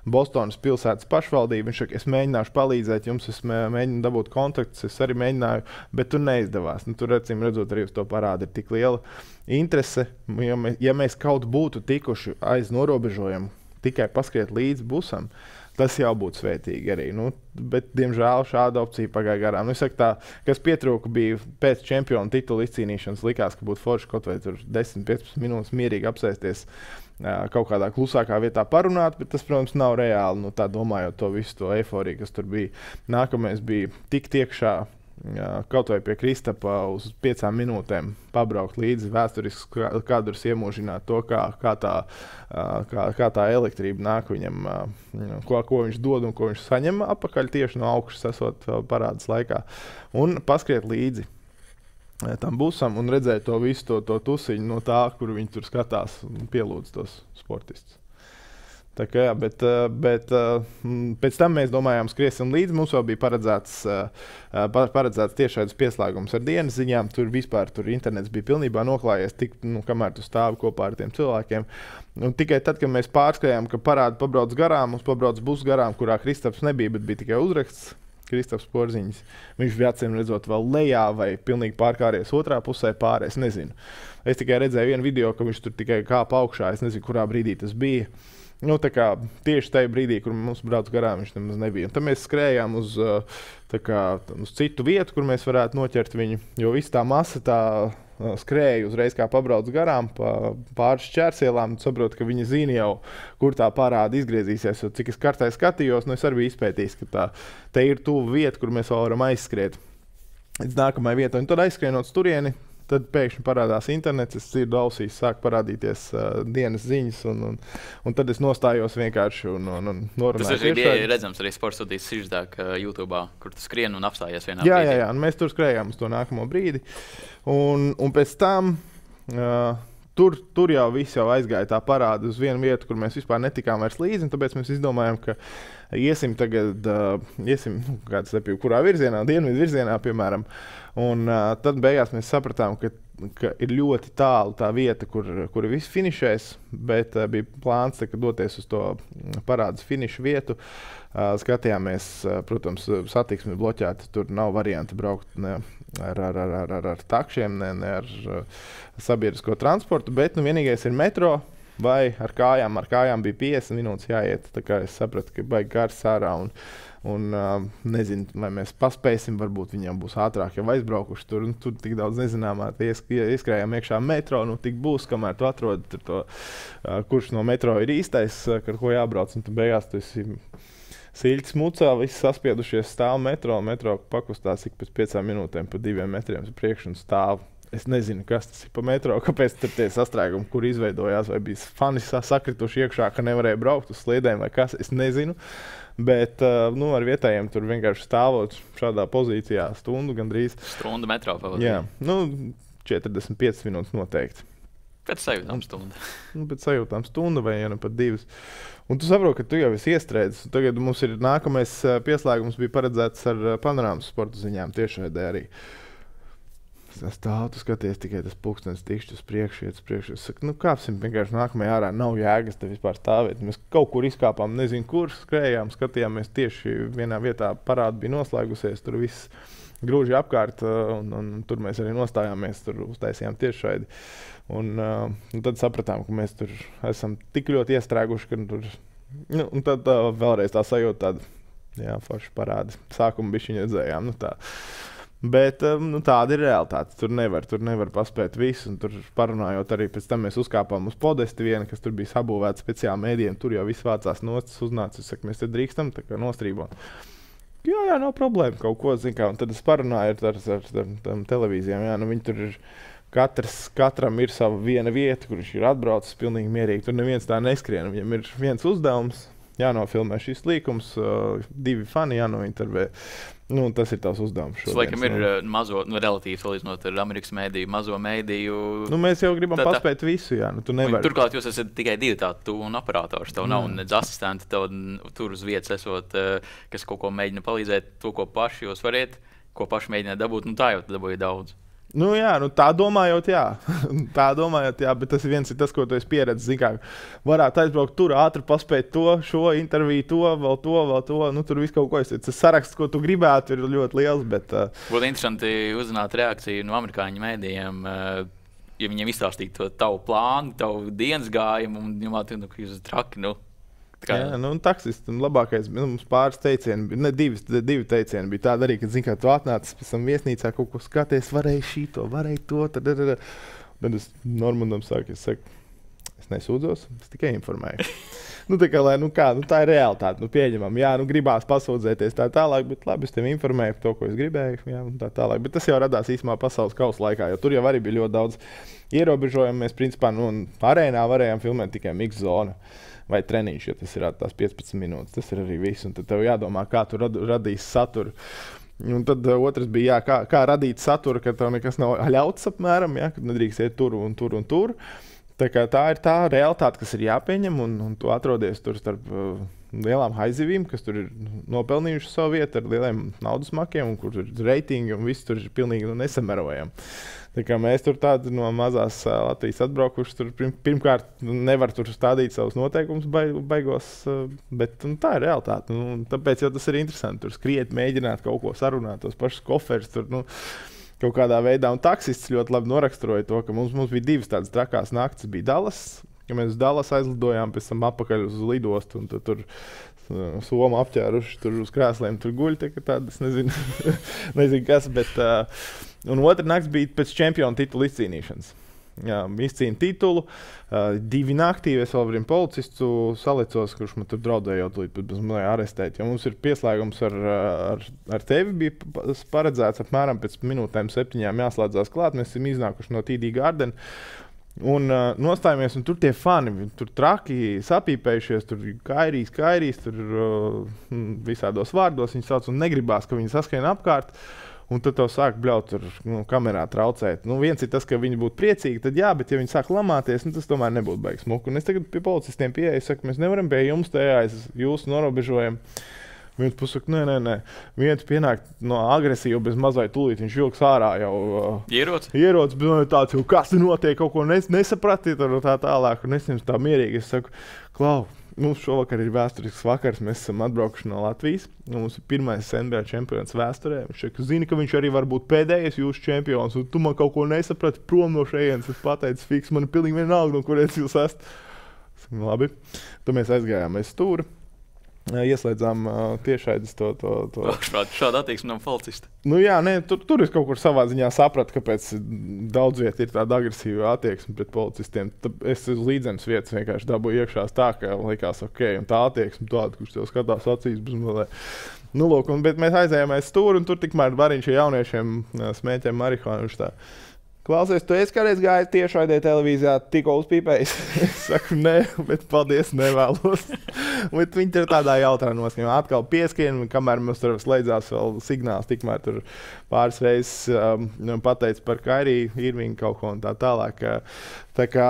Bostonas pilsētas pašvaldība. Viņš saka, es mēģināšu palīdzēt jums, es mēģinu dabūt kontaktus, es arī mēģināju, bet tur neizdevās. Nu, tur, acīm redzot, arī uz to parādu ir tik liela interese. Ja mēs, ja mēs kaut būtu tikuši aiz norobežojumu, tikai paskriet līdz busam, tas jau būtu svētīgi arī, nu, bet, diemžēl, šāda opcija pagāja garām. Nu, es saku tā, kas pietrūka bija pēc čempionu titula izcīnīšanas, likās, ka būtu forši kaut vai tur desmit līdz piecpadsmit minūtes mierīgi apsēsties uh, kaut kādā klusākā vietā parunāt, bet tas, protams, nav reāli, nu, tā domājot to visu to eiforiju, kas tur bija. Nākamais bija tik tiekšā kaut vai pie Kristapa uz piecām minūtēm pabraukt līdzi vēsturisks kadrs, iemūžināt to, kā, kā, tā, kā, kā tā elektrība nāk viņam, ko, ko viņš dod un ko viņš saņem apakaļ tieši no augšas esot parādas laikā, un paskriet līdzi tam busam un redzēt to visu to, to tusiņu no tā, kur viņi tur skatās un pielūdz tos sportistus. Tā kā, jā, bet, bet pēc tam mēs domājām, skriesim līdzi. Mums vēl bija paredzēts, paredzēts tiešraides pieslēgums ar dienas ziņām. Tur vispār tur internets bija pilnībā noklājies, tik, nu, kamēr tu stāvi kopā ar tiem cilvēkiem. Un tikai tad, kad mēs pārskrējām, ka parādi pabrauc garām, mums pabrauc bus garām, kurā Kristaps nebija, bet bija tikai uzraksts. Kristaps Porziņģis. Viņš bija acīm redzot vēl lejā vai pilnīgi pārkāries otrā pusē pāri, es nezinu. Es tikai redzēju vienu video, ka viņš tur tikai kāpa augšā, es nezinu, kurā brīdī tas bija. Nu, tā kā tieši tajā brīdī, kur mums brauc garām, viņš nemaz nebija. Un tad mēs skrējām uz, tā kā, uz citu vietu, kur mēs varētu noķert viņu, jo viss tā masa tā skrēja uzreiz, kā pabrauc garām pa pāris šķērsielām, un saprotu, ka viņi zina jau, kur tā parāda izgriezīsies, jo cik es kartē skatījos, nu es arī biju izpētījis, ka tā, te ir tuva vieta, kur mēs vēl varam aizskriet līdz nākamai vietai. Un tad aizskrienot turieni, tad pēkšņi parādās internets, es dzirdu ausīs, sāk parādīties uh, dienas ziņas, un, un, un tad es nostājos vienkārši un, un, un norunāju. Tas ir redzams arī Sporta Studijas sirdsdāk uh, YouTube, kur tu skrien un apstājies vienā jā, brīdī. Jā, jā, un mēs tur skrējām uz to nākamo brīdi, un, un pēc tam uh, Tur, tur jau viss jau aizgāja tā parāda uz vienu vietu, kur mēs vispār netikām vairs līdzi, un tāpēc mēs izdomājām, ka iesim tagad, uh, iesim, nu, kāds nepiju, kurā virzienā, dienvidu virzienā, piemēram, un uh, tad beigās mēs sapratām, ka, ka ir ļoti tālu tā vieta, kur, kur viss finišēs, bet uh, bija plāns, ka doties uz to parādas finišu vietu, uh, skatījāmies, uh, protams, satiksmi bloķēta, tur nav varianta braukt, ne, Ar, ar, ar, ar, ar takšiem, ne, ne ar sabiedrisko transportu, bet nu, vienīgais ir metro vai ar kājām. Ar kājām bija piecdesmit minūtes jāiet, tā kā es sapratu, ka baigi gars ārā un, un nezinu, vai mēs paspēsim, varbūt viņam būs ātrāk jau aizbraukuši tur, un tur tik daudz nezināmā, ieskrējām iekšā metro, nu tik būs, kamēr tu atrodi to, kurš no metro ir īstais, ar ko jābrauc, un tu beigās tu esi siļķis mucā, visi saspiedušies stāv metro, metro pakustās ik pēc piecām minūtēm pa diviem metriem priekš un stāv. Es nezinu, kas tas ir pa metro, kāpēc tur tie sastrēgumi, kur izveidojās, vai bija fani sakrituši iekšā, ka nevarēja braukt uz sliedēm vai kas, es nezinu. Bet nu, ar vietējiem tur vienkārši stāvot šādā pozīcijā stundu gandrīz. Stundu metro pavadīja. Jā, nu četrdesmit piecas minūtes noteikti. Pēc sajūtām stunda. Nu, pēc sajūtām stunda vai jau pat divas. Un tu saproti, ka tu jau esi iestrēdzis. Tagad mums ir nākamais pieslēgums bija paredzēts ar panorāmas sporta ziņām tiešraidē arī. Es stāvu, tu skaties tikai tas pulkstenis tikšķi uz priekšu, iet uz priekšu. Es saku, nu kāpsim vienkārši nākamajā ārā, nav jēgas te vispār stāvēt. Mēs kaut kur izkāpām, nezinu kur, skrējām, skatījāmies tieši vienā vietā parāda bija noslēgusies, tur viss grūži apkārt, un, un, un tur mēs arī nostājāmies, tur uztaisījām tiešraidi. Un, uh, un tad sapratām, ka mēs tur esam tik ļoti iestrēguši, ka tur, nu, un tad uh, vēlreiz tā sajūta tāda, jā, forši parādi. Sākumu bišķiņu redzējām, nu tā. Bet um, nu, tāda ir realitāte, tur nevar, tur nevar paspēt visu, un tur parunājot arī pēc tam mēs uzkāpām uz podesti vienu, kas tur bija sabūvēta speciāli mēdiem, tur jau viss vācās nost, uznācis, saka, mēs te drīkstam, tā kā nostrībām. Jā, jā, nav problēma kaut ko, zin kā, un tad es parunāju ar, ar, ar, ar tam televīzijām, jā, nu viņi tur ir, katrs, katram ir sava viena vieta, kur viņš ir atbraucis pilnīgi mierīgi, tur neviens tā neskrien, viņam ir viens uzdevums, jānofilmē šis līkums, uh, divi fani jānointervē, nu, tas ir tās uzdevums šodien. Tas laikam ir no... mazo, nu, relatīvi salīdzinot ar Amerikas mēdīju, mazo mēdīju. Nu, mēs jau gribam tā, tā... paspēt visu, jā, nu, tu nevar. Turklāt jūs esat tikai divi tādi, tu un operators, tev nav nedz asistenti, tev tur uz vietas esot, kas kaut ko mēģina palīdzēt, to, ko paši jūs variet, ko paši mēģināt dabūt, nu, tā jau dabūja daudz. Nu jā, nu tā domājot, jā, tā domājot, jā, bet tas viens ir tas, ko tu esi pieredzis, zin kā, varētu aizbraukt tur, ātri paspēt to, šo interviju, to, vēl to, vēl to, nu tur viss kaut ko esi, tas saraksts, ko tu gribētu, ir ļoti liels, bet... Uh... Būtu interesanti uzzināt reakciju no amerikāņu mēdījiem, uh, ja viņiem izstāstītu to tavu plānu, tavu dienas gājumu, un domāt, nu, ka jūs esat traki, nu... Kā? Jā, nu, taksistam labākais, nu, mums pāris teicieni bija, ne, divi, divi teicieni bija tāda arī, kad, zin kā, tu atnācis pēc tam viesnīcā kaut ko skaties, varēja šito, varēja to, tad, tad, tad, tad es Normundam sāku, es saku, es nesūdzos, es tikai informēju. Nu, tā kā, lai, nu kā, nu, tā ir realitāte, nu, pieņemam, jā, nu, gribās pasūdzēties tā tālāk, bet labi, es tev informēju par to, ko es gribēju, jā, un tā tālāk, bet tas jau radās īsumā pasaules kausa laikā, jo tur jau arī bija ļoti daudz ierobežojumu, mēs, principā, nu, arēnā varējām filmēt tikai mix zonu. Vai treniņš, jo tas ir tās piecpadsmit minūtes, tas ir arī viss, un tad tev jādomā, kā tu rad, radīs saturu. Un tad otrs bija, jā, kā, kā radīt saturu, ka tev nekas nav ļauts apmēram, ja, kad nedrīkst iet tur un tur un tur. Tā, tā ir tā realitāte, kas ir jāpieņem, un, un tu atrodies tur starp uh, lielām haizivīm, kas tur ir nopelnījuši savu vietu ar lieliem naudas makiem, un kur ir reitingi, un viss tur ir pilnīgi nu, nesamērojami. Tā kā mēs tur tādi no mazās uh, Latvijas atbraukuši, tur pirm, pirmkārt nevar tur stādīt savus noteikumus baigos, uh, bet un, tā ir realitāte. Nu, tāpēc jau tas ir interesanti, tur skriet, mēģināt kaut ko sarunāt, tos pašus koferus tur, nu, kaut kādā veidā, un taksists ļoti labi noraksturoja to, ka mums, mums bija divas tādas trakās naktis. Bija Dallas, ka mēs uz Dallas aizlidojām, pēc tam apakaļ uz lidostu, un tad tur somu apķēruši, tur uz krēsliem tur guļ, tā kā tāda, es nezinu, nezinu kas, bet, uh, un otra naktis bija pēc čempionu titulu izcīnīšanas. Jā, izcīna titulu, uh, divi naktī, es vēl varim policistu salicos, kurš man tur draudējot līdz pat bez manai arestēt, jo mums ir pieslēgums ar, ar, ar tevi bija paredzēts apmēram pēc minūtēm septiņām jāslēdzās klāt, mēs esam iznākuši no T D Garden un uh, nostājamies, un tur tie fani, tur traki sapīpējušies, tur kairīs, kairīs, tur uh, visādos vārdos viņi sauc un negribās, ka viņi saskrien apkārt. Un tad tev sāk bļaut tur, nu, kamerā traucēt. Nu, viens ir tas, ka viņi būtu priecīgi, tad jā, bet ja viņi sāk lamāties, nu, tas tomēr nebūtu baigs muku. Un es tagad pie policistiem pieeju, saku, mēs nevaram pie jums tajā, es jūs norobežojam. Viens pusaka, nē, nē, nē. Viens pienāk no agresiju bez mazai tulīt, viņš vilks ārā jau... Uh, ierots? Ierots, bet tāds jau, kas notiek, kaut ko nes, nesaprati, tad tā tālāk. Un es jums tā mierīgi, es saku, Klau, mums šovakar ir vēsturisks vakars, mēs esam atbraukuši no Latvijas. Mums ir pirmais N B A čempions vēsturē. Viņš saka, zini, ka viņš arī var būt pēdējais jūsu čempions, un tu man kaut ko nesaprati, prom no šejienes. Es pateicu, fiks, man ir pilnīgi vienalga, no kurienes jūs esat. Saku, labi. Tad mēs aizgājām aiz stūra. Ieslēdzām uh, tiešaides to... to, to. Šāda attieksme no falcista. Nu jā, ne, tur, tur es kaut kur savā ziņā sapratu, kāpēc daudz viet ir tāda agresīva attieksme pret policistiem. Tad es uz līdzenas vietas vienkārši dabūju iekšās tā, ka likās ok, un tā attieksme tāda, kurš tev skatās acīs bezmalē. Nu lūk, un, bet mēs aizējām aiz stūru, un tur tikmēr bariņš jauniešiem smēķiem marihuānu, viņš tā. Klausies, tu esi kādreiz gājis tiešraidē televīzijā, tikko uzpīpējis? Es saku, nē, bet paldies, nevēlos. Bet viņi tur tādā jautrā noskaņā. Atkal pieskrien, kamēr mums tur slēdzās vēl signāls, tikmēr tur pāris reizes um, pateica par Kyrie Irving kaut ko un tā tālāk. Tā kā,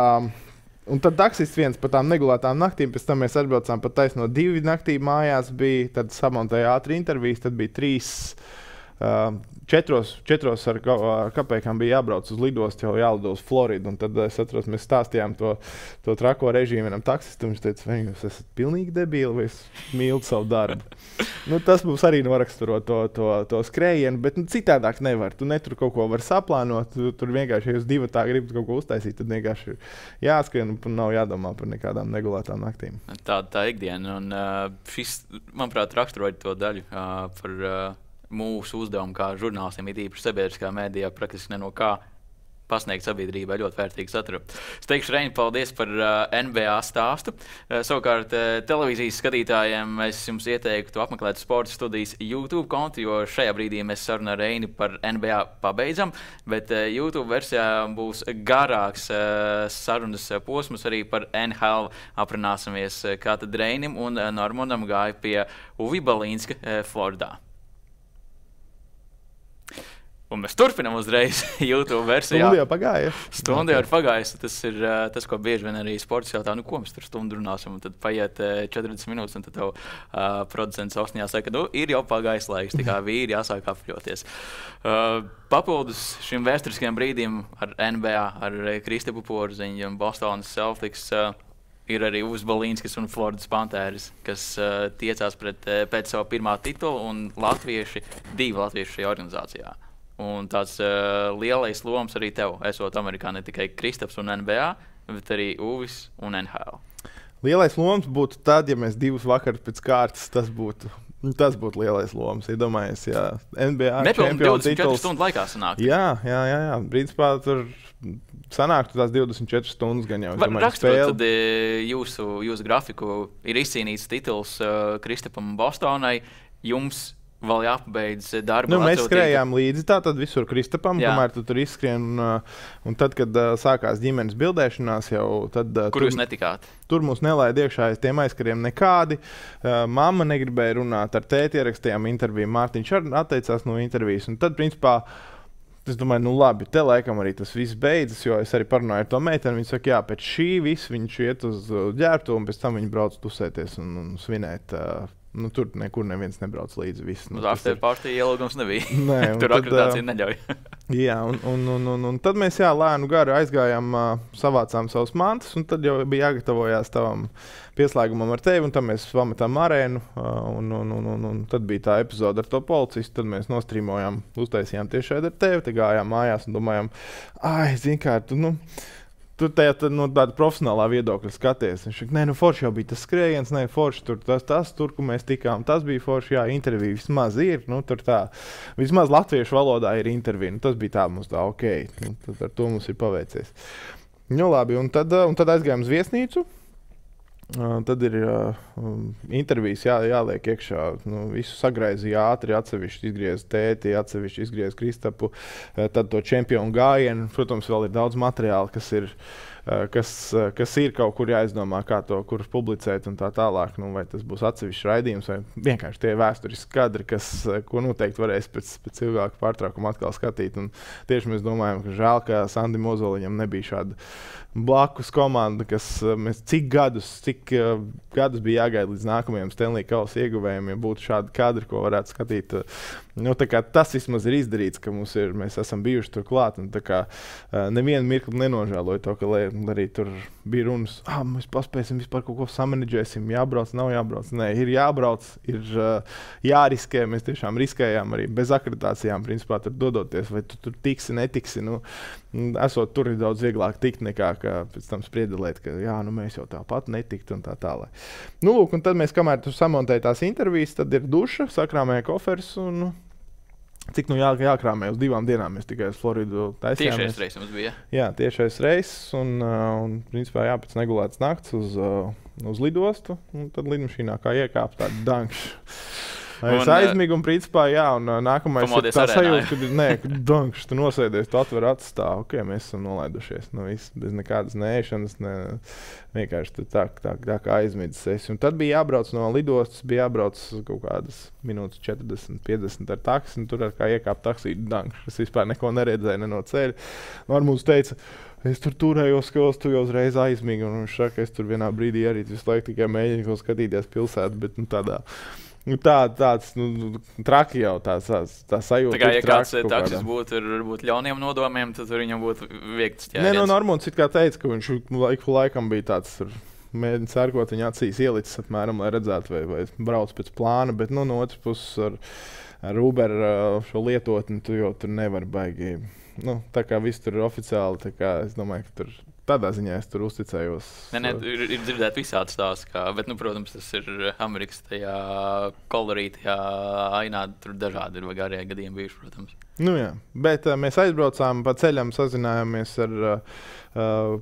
un tad taksists viens par tām negulētām naktīm, pēc tam mēs atbraucām pat taisno divi naktī mājās bija, tad samontēja ātri intervijas, tad bija trīs... Uh, četros, četros ar kapēkām bija jābrauc uz lidostu, jau jālido uz Floridu, un tad es atceros, mēs stāstījām to, to trako režīmu vienam taksistam, viņš teica, vai jūs esat pilnīgi debīli, vai es mīlu savu darbu. Nu, tas mums arī noraksturo to, to, to skrējienu, bet nu, citādāk nevar, tu netur kaut ko var saplānot, tu, tur vienkārši, ja jūs divi tā gribat kaut ko uztaisīt, tad vienkārši jāskrien, un nav jādomā par nekādām negulētām naktīm. Tā, tā ikdiena, un uh, šis, manuprāt, raksturoja to daļu uh, par... Uh... mūsu uzdevumu kā žurnālistiem, it īpaši sabiedriskā mēdījā, praktiski ne no kā pasniegt sabiedrībai ļoti vērtīgu saturu. Es teikšu, Reini, paldies par uh, N B A stāstu. Uh, savukārt uh, televīzijas skatītājiem es jums ieteiktu apmeklēt Sporta studijas YouTube kontu, jo šajā brīdī mēs sarunu ar Reini par N B A pabeidzam, bet uh, YouTube versijā būs garāks uh, sarunas posms arī par N H L. Aprunāsimies, uh, kā tad Reinim un uh, Normundam gāja pie Uvi Balinska uh, Floridā. Un mēs turpinām uzreiz YouTube versijā. Stundijā pagāja. Stundijā ir pagājis. Tas ir uh, tas, ko bieži vien arī sports jautā, nu ko mēs tur stundu runāsim, un tad paiet uh, četrdesmit minūtes, un tad tev uh, producents ausniņā saka, nu ir jau pagājis laiks, tā kā vīri jāsāk apļoties. Uh, papildus šim vēsturiskajam brīdim ar N B A, ar Kristapu Porziņģi un Boston Celtics, uh, ir arī Uvis Balinskis un Floridas Panthers, kas uh, tiecās pret, uh, pēc savu pirmā titulu, un latvieši, divi latvieši šajā organizācijā. Un tāds uh, lielais loms arī tev, esot Amerikā, ne tikai Kristaps un N B A, bet arī Uvis un N H L. Lielais loms būtu tad, ja mēs divus vakarus pēc kārtas, tas būtu, tas būtu lielais loms, iedomājies, ja N B A čempionu tituls... divdesmit četras stundu laikā sanāk. Jā, jā, jā, jā, principā tur sanāktu tās divdesmit četras stundas gan jau. Var raksturot tad jūsu, jūsu grafiku, ir izcīnīts tituls uh, Kristapam un Bostonai, jums... Vēl jāpabeidz darbu. Nu, mēs skrējām līdzi tā, tad visur Kristapam, jā. Kamēr tu tur izskrien. Un, un tad, kad uh, sākās ģimenes bildēšanās, jau tad... Uh, Kur jūs netikāt? Tur mums nelaid iekšā aiz tiem aizskariem nekādi. Uh, Mamma negribēja runāt ar tēti, ierakstījām interviju. Mārtiņš atteicās no intervijas. Un tad, principā, Es domāju, nu labi, te laikam arī tas viss beidzas, jo es arī parunāju ar to meiteni. Viņa saka, jā, pēc šī viss viņš iet uz ģērbtuvi un pēc tam viņi brauc tusēties un, un svinēt. Uh, nu tur nekur neviens nebrauc līdzi viss. Nu, uz after party ielūgums nebija. Nē, tur akreditācija neļauj. Jā, un, un, un, un, un tad mēs jā, lēnu garu aizgājām, uh, savācām savus mantas un tad jau bija jāgatavojās tavam pieslēgumam ar tevi un tad mēs pametām arēnu uh, un, un, un, un, un tad bija tā epizode ar to policistu, tad mēs nostrīmojām, uztaisījām tiešai ar tevi, te gājām mājās un domājām, ai, zini kā, tu, nu, tu tajā tad, nu, tāda profesionālā viedokļa skaties. Viņš saka, nē, nu forši jau bija tas skrējiens, nē, forši tur tas, tas, tur, kur mēs tikām, tas bija forši, jā, intervija vismaz ir, nu, tur tā, vismaz latviešu valodā ir intervija, nu, tas bija tā mums tā, ok, nu, tad ar to mums ir paveicies. Nu, labi, un tad, un tad aizgājām uz viesnīcu. Uh, tad ir uh, intervijas jā, jāliek iekšā, nu, visu sagraizīja ātri, atsevišķi izgriez tēti, atsevišķi izgriez Kristapu, uh, tad to čempionu gājienu. Protams, vēl ir daudz materiāla, kas ir, uh, kas, uh, kas ir kaut kur jāizdomā, kā to, kurus publicēt un tā tālāk. Nu, vai tas būs atsevišķi raidījums vai vienkārši tie vēsturiski kadri, kas, uh, ko noteikti varēs pēc, pēc ilgāka pārtraukuma atkal skatīt. Un tieši mēs domājam, ka žēl, ka Sandim Ozoliņam nebija šāda blakus komanda, kas mēs cik gadus, cik uh, gadus bija jāgaida līdz nākamajiem Stanley Cup ieguvējiem, ja būtu šādi kadri, ko varētu skatīt. Nu, tā kā tas vismaz ir izdarīts, ka mums ir, mēs esam bijuši tur klāt, un tā kā uh, nevienu mirkli nenožēloju to, ka lai, arī tur bija runas, ah, mēs paspēsim vispār kaut ko samanedžēsim, jābrauc, nav jābrauc. Nē, ir jābrauc, ir uh, jāriskē, mēs tiešām riskējām arī bez akreditācijām, principā tur dodoties, vai tu tur tiksi, netiksi, nu, esot tur ir daudz vieglāk tikt nekā ka pēc tam spriedelēt, ka jā, nu mēs jau tāpat netiktu un tā tālāk. Nu lūk, un tad mēs, kamēr tu samontēji tās intervijas, tad ir duša, sakrāmēja koferis un cik nu jā, jākrāmē uz divām dienām mēs tikai uz Floridu taisījāmies. Tiešais reis mums bija. Jā, tiešais reis un, un principā jā, pēc negulētas nakts uz, uz lidostu un tad lidmašīnā kā iekāp tāda dankša. Es aizmigu un principā, jā, un nākamais ir tā sajūta, kad ir, nē, dunkš, tu nosēdies, tu atver acis tā, ok, mēs esam nolaidušies, nu viss, bez nekādas nēšanas, ne, vienkārši tu tā, tā, tā kā aizmidzis esi. Un tad bija jābrauc no lidostas, bija jābrauc kaut kādas minūtes četrdesmit, piecdesmit ar taksi, un tur kā iekāp taksī, dunkš, es vispār neko neredzēju ne no ceļa. Normūs teica, es tur turējos, ka tu jau uzreiz aizmigi, un viņš saka, es tur vienā brīdī arī visu laiku tikai mēģinu, ko skatīties pilsētu, bet nu tādā. Nu tā, tāds, nu, traki jau tā, tā, tā sajūta. Tā kā, ja kāds taksis būtu ar būt ļauniem nodomiem, tad viņam būtu viegts ķēries. Nē, no Normunds it kā teica, ka viņš laik, laikam bija tāds, mēģina sērkot viņa acīs ielicis apmēram, lai redzētu, vai, vai brauc pēc plāna, bet, nu, no otras puses ar, ar Uber šo lietotni tu jau tur nevar baigi. Nu, tā kā viss tur ir oficiāli, tā kā es domāju, ka tur... Tādā ziņā es tur uzticējos. Nē, nē, ir, ir dzirdēt visādi stāsts, kā, bet, nu, protams, tas ir Amerikas tajā kolorītajā ainā, tur dažādi ir vai garajā gadījumā bijuši, protams. Nu jā, bet uh, mēs aizbraucām pa ceļam, sazinājāmies ar, uh,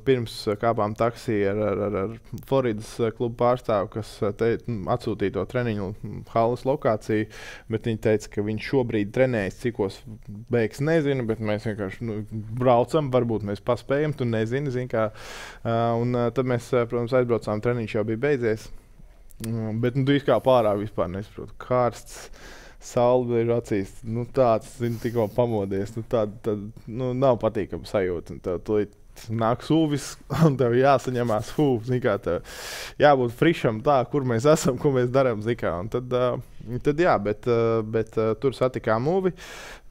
pirms kāpām taksī ar, ar, ar, ar Floridas klubu pārstāvu, kas te atsūtīja to treniņu halas lokāciju, bet viņi teica, ka viņš šobrīd trenējas, cikos beigs nezinu, bet mēs vienkārši nu, braucam, varbūt mēs paspējam, tu nezini, zini kā. Uh, un uh, tad mēs, protams, aizbraucām, treniņš jau bija beidzies, uh, bet nu, tu izkā pārā vispār nesaprotu, karsts. Saule ir acīs, nu tāds, zini, tikko pamodies, nu tāda, tad, nu, nav patīkama sajūta, un tev tulīt nāk suvis, un tev jāsaņemās, fū, zini kā, tev jābūt frišam tā, kur mēs esam, ko mēs darām, zini kā, un tad, uh, tad jā, bet, uh, bet uh, tur satikām Uvi,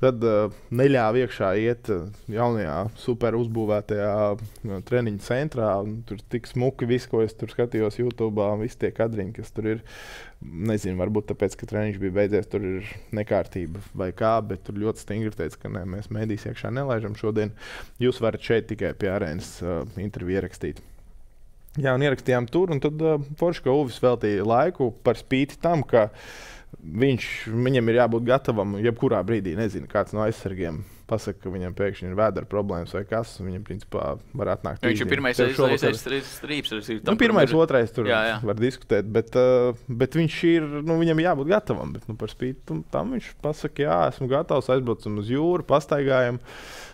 tad uh, neļāva iekšā iet uh, jaunajā super uzbūvētajā uh, treniņu centrā, un tur tik smuki viss, ko es tur skatījos YouTube'ā, un visi tie kadriņi, kas tur ir. Nezinu, varbūt tāpēc, ka treniņš bija beidzies, tur ir nekārtība vai kā, bet tur ļoti stingri teica, ka nē, mēs mēdīs iekšā nelaižam šodien. Jūs varat šeit tikai pie arēnas uh, interviju ierakstīt. Jā, un ierakstījām tur, un tad uh, forši, ka Uvis veltīja laiku par spīti tam, ka viņš, viņam ir jābūt gatavam, jebkurā brīdī, nezinu, kāds no aizsargiem pasaka, ka viņam pēkšņi ir vēdera problēmas vai kas, viņam principā var atnākt. Viņš ir pirmais strīps. Nu, pirmais, otrais tur jā, jā. Var diskutēt, bet, uh, bet viņš ir, nu, viņam jābūt gatavam, bet, nu, par spīti tam viņš pasaka, jā, esmu gatavs, aizbraucam uz jūru, pastaigājam,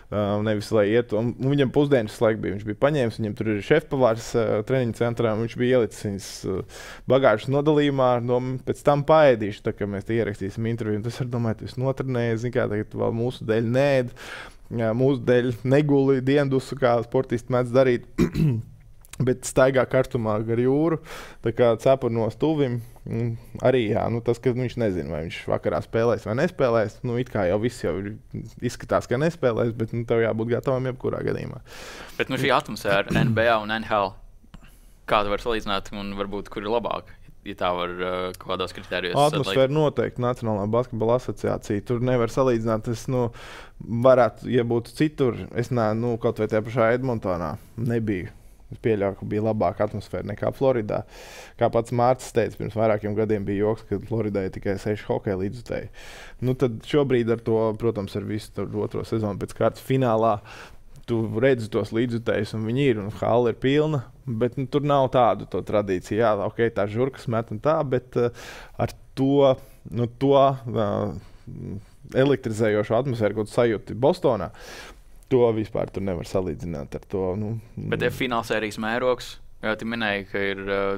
uh, nevis, lai iet, un, un viņam pusdienas laik bija, viņš bija paņēmis, viņam tur ir šefpavārs uh, treniņu centrā, viņš bija ielicis viņas uh, bagāžas nodalījumā, no, pēc tam paēdīšu, tā kā mēs te ierakstīsim interviju, un tas, ar domāju, tu visu notrenēji, zin kā, tagad vēl mūsu dēļ nē. mūsu dēļ neguli diendusu, kā sportisti mēdz darīt, bet staigā kartumā gar jūru, tā kā cepurno stuvim. Arī jā, nu tas, ka viņš nezina, vai viņš vakarā spēlēs vai nespēlēs, nu it kā jau viss jau izskatās, ka nespēlēs, bet nu, tev jābūt gatavam jebkurā gadījumā. Bet nu šī atmosfēra ar N B A un N H L, kādu var salīdzināt un varbūt kur ir labāk? Ja tā var kaut kādos kritērijos... Atmosfēra noteikti Nacionālā basketbola asociācija. Tur nevar salīdzināt. Es, nu, varētu, ja būtu citur, es nē, nu, kaut vai tajā pašā Edmontonā nebija. Es pieļauju, ka bija labāka atmosfēra nekā Floridā. Kā pats Mārcis teica, pirms vairākiem gadiem bija joks, ka Floridai tikai seši hokeja līdzutēji. Nu, tad šobrīd ar to, protams, ar visu tur otro sezonu pēc kārtas finālā, tu redzi tos līdzutējus, un viņi ir, un hāla ir pilna, bet nu, tur nav tādu to tradīciju. Jā, ok, tā žurkas met un tā, bet uh, ar to, nu, to uh, elektrizējošo atmosfēru, ko tu sajūti Bostonā, to vispār tur nevar salīdzināt ar to. Nu, bet ja finālsērijas mērogs, jau tu minēji, ka ir uh,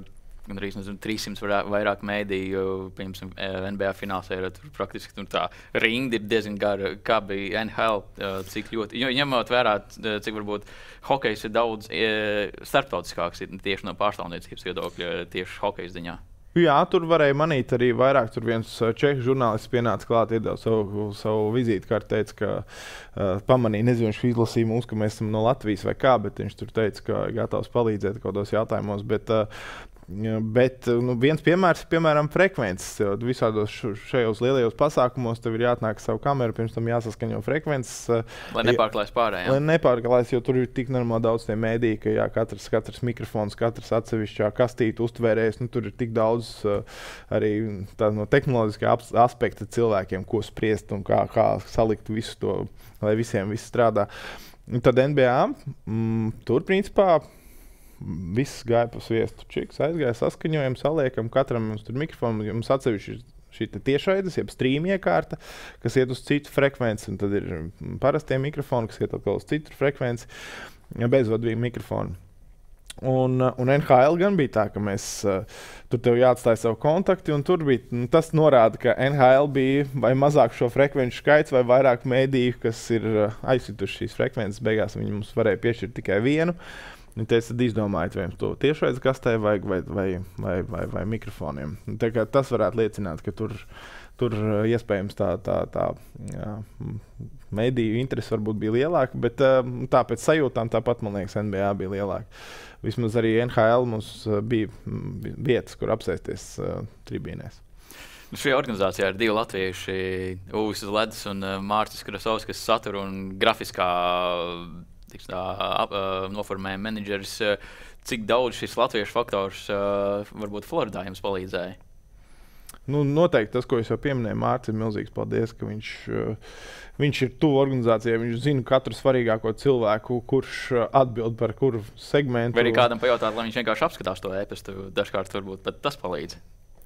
gandrīz trīs simti varā, vairāk mēdīju, piemēram, N B A finālsērijā, tur praktiski tur tā rinda ir diezgan gara, kā bija N H L, cik ļoti, jo ņemot vērā, cik varbūt hokejs ir daudz starptautiskāks tieši no pārstāvniecības viedokļa, tieši hokeja ziņā. Jā, tur varēja manīt arī vairāk. Tur viens čehu žurnālists pienāca klāt, iedeva savu, savu vizītkārti, teica, ka uh, pamanīja, nezinu, viņš izlasīja mūs, ka mēs esam no Latvijas vai kā, bet viņš tur teica, ka gatavs palīdzēt kādos jautājumos, bet uh, Bet nu, viens piemērs ir, piemēram, frekvences. Visādos šajos lielajos pasākumos tev ir jāatnāk savu kameru, pirms tam jāsaskaņo frekvences. Lai nepārklājas pārējām. Lai nepārklājas, jo tur ir tik normāli daudz tie mēdī, ka jā, katrs, katrs mikrofons, katrs atsevišķā kastīte uztvērējas. Nu, tur ir tik daudz arī tā, no tehnoloģiskā aspekta cilvēkiem, ko spriest un kā, kā salikt visu to, lai visiem viss strādā. Un tad N B A, mm, tur principā, viss gāja pa sviestu čiks, aizgāja, saskaņojam, saliekam, katram mums tur mikrofonu, mums atsevišķi šī tiešraides, jeb strīma iekārta, kas iet uz citu frekvenci, un tad ir parastie mikrofoni, kas iet atkal uz citu frekvenci, bezvadīgi mikrofoni. Un, un N H L gan bija tā, ka mēs tur tev jāatstāja savu kontakti, un tur bija, nu, tas norāda, ka N H L bija vai mazāk šo frekvenču skaits, vai vairāk mēdīju, kas ir aizsituši šīs frekvences, beigās viņi mums varēja piešķirt tikai vienu. Viņi teica, tad izdomājiet, vai jums to tiešraides kastē vajag vai, vai, vai, vai, vai mikrofoniem. Tā kā tas varētu liecināt, ka tur, tur iespējams tā, tā, tā jā, mediju interesi varbūt bija lielāka, bet tā pēc sajūtām tāpat, man liekas, N B A bija lielāka. Vismaz arī N H L mums bija vietas, kur apsēsties tribīnēs. Šajā organizācijā ir divi latvieši, Uvis Balinskis un Mārcis Krasovskis, satura un grafiskā Tiks tā, ap, noformēja menedžers. Cik daudz šis latviešu faktors varbūt Floridā jums palīdzēja? Nu, noteikti tas, ko es jau pieminēju, Mārcis, milzīgs paldies, ka viņš, viņš ir tuvu organizācijai, viņš zina katru svarīgāko cilvēku, kurš atbild par kuru segmentu. Vai arī kādam pajautāt, lai viņš vienkārši apskatās to ēpastu, dažkārt varbūt pat tas palīdz.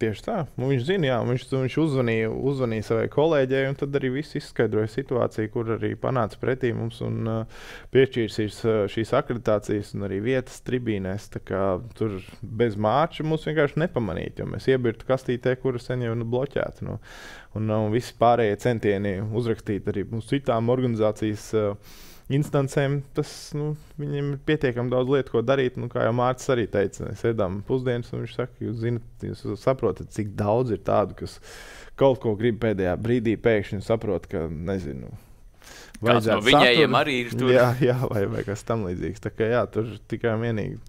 Tieši tā. Un viņš zina, jā, viņš, viņš uzvanīja, uzvanīja savai kolēģei, un tad arī viss izskaidroja situāciju, kur arī panāca pretī mums un uh, piešķīra šīs, šīs akreditācijas un arī vietas tribīnēs. Tā kā tur bez Mārča mums vienkārši nepamanīt, jo mēs iebirtu kastītē, kura sen jau nu, bloķēta. Nu. Un, un visi pārējie centieni uzrakstīt arī mums citām organizācijas uh, instancēm, tas, nu, viņiem ir pietiekami daudz lietu, ko darīt, nu, kā jau Mārcis arī teica, mēs ēdām pusdienas, un viņš saka, jūs zinat, jūs saprotat, cik daudz ir tādu, kas kaut ko grib pēdējā brīdī pēkšņi saprot, ka, nezinu, vajadzētu no viņiem arī ir tur. Jā, jā, vai, vai kas tam līdzīgs, tā kā jā, tur tikai vienīgi.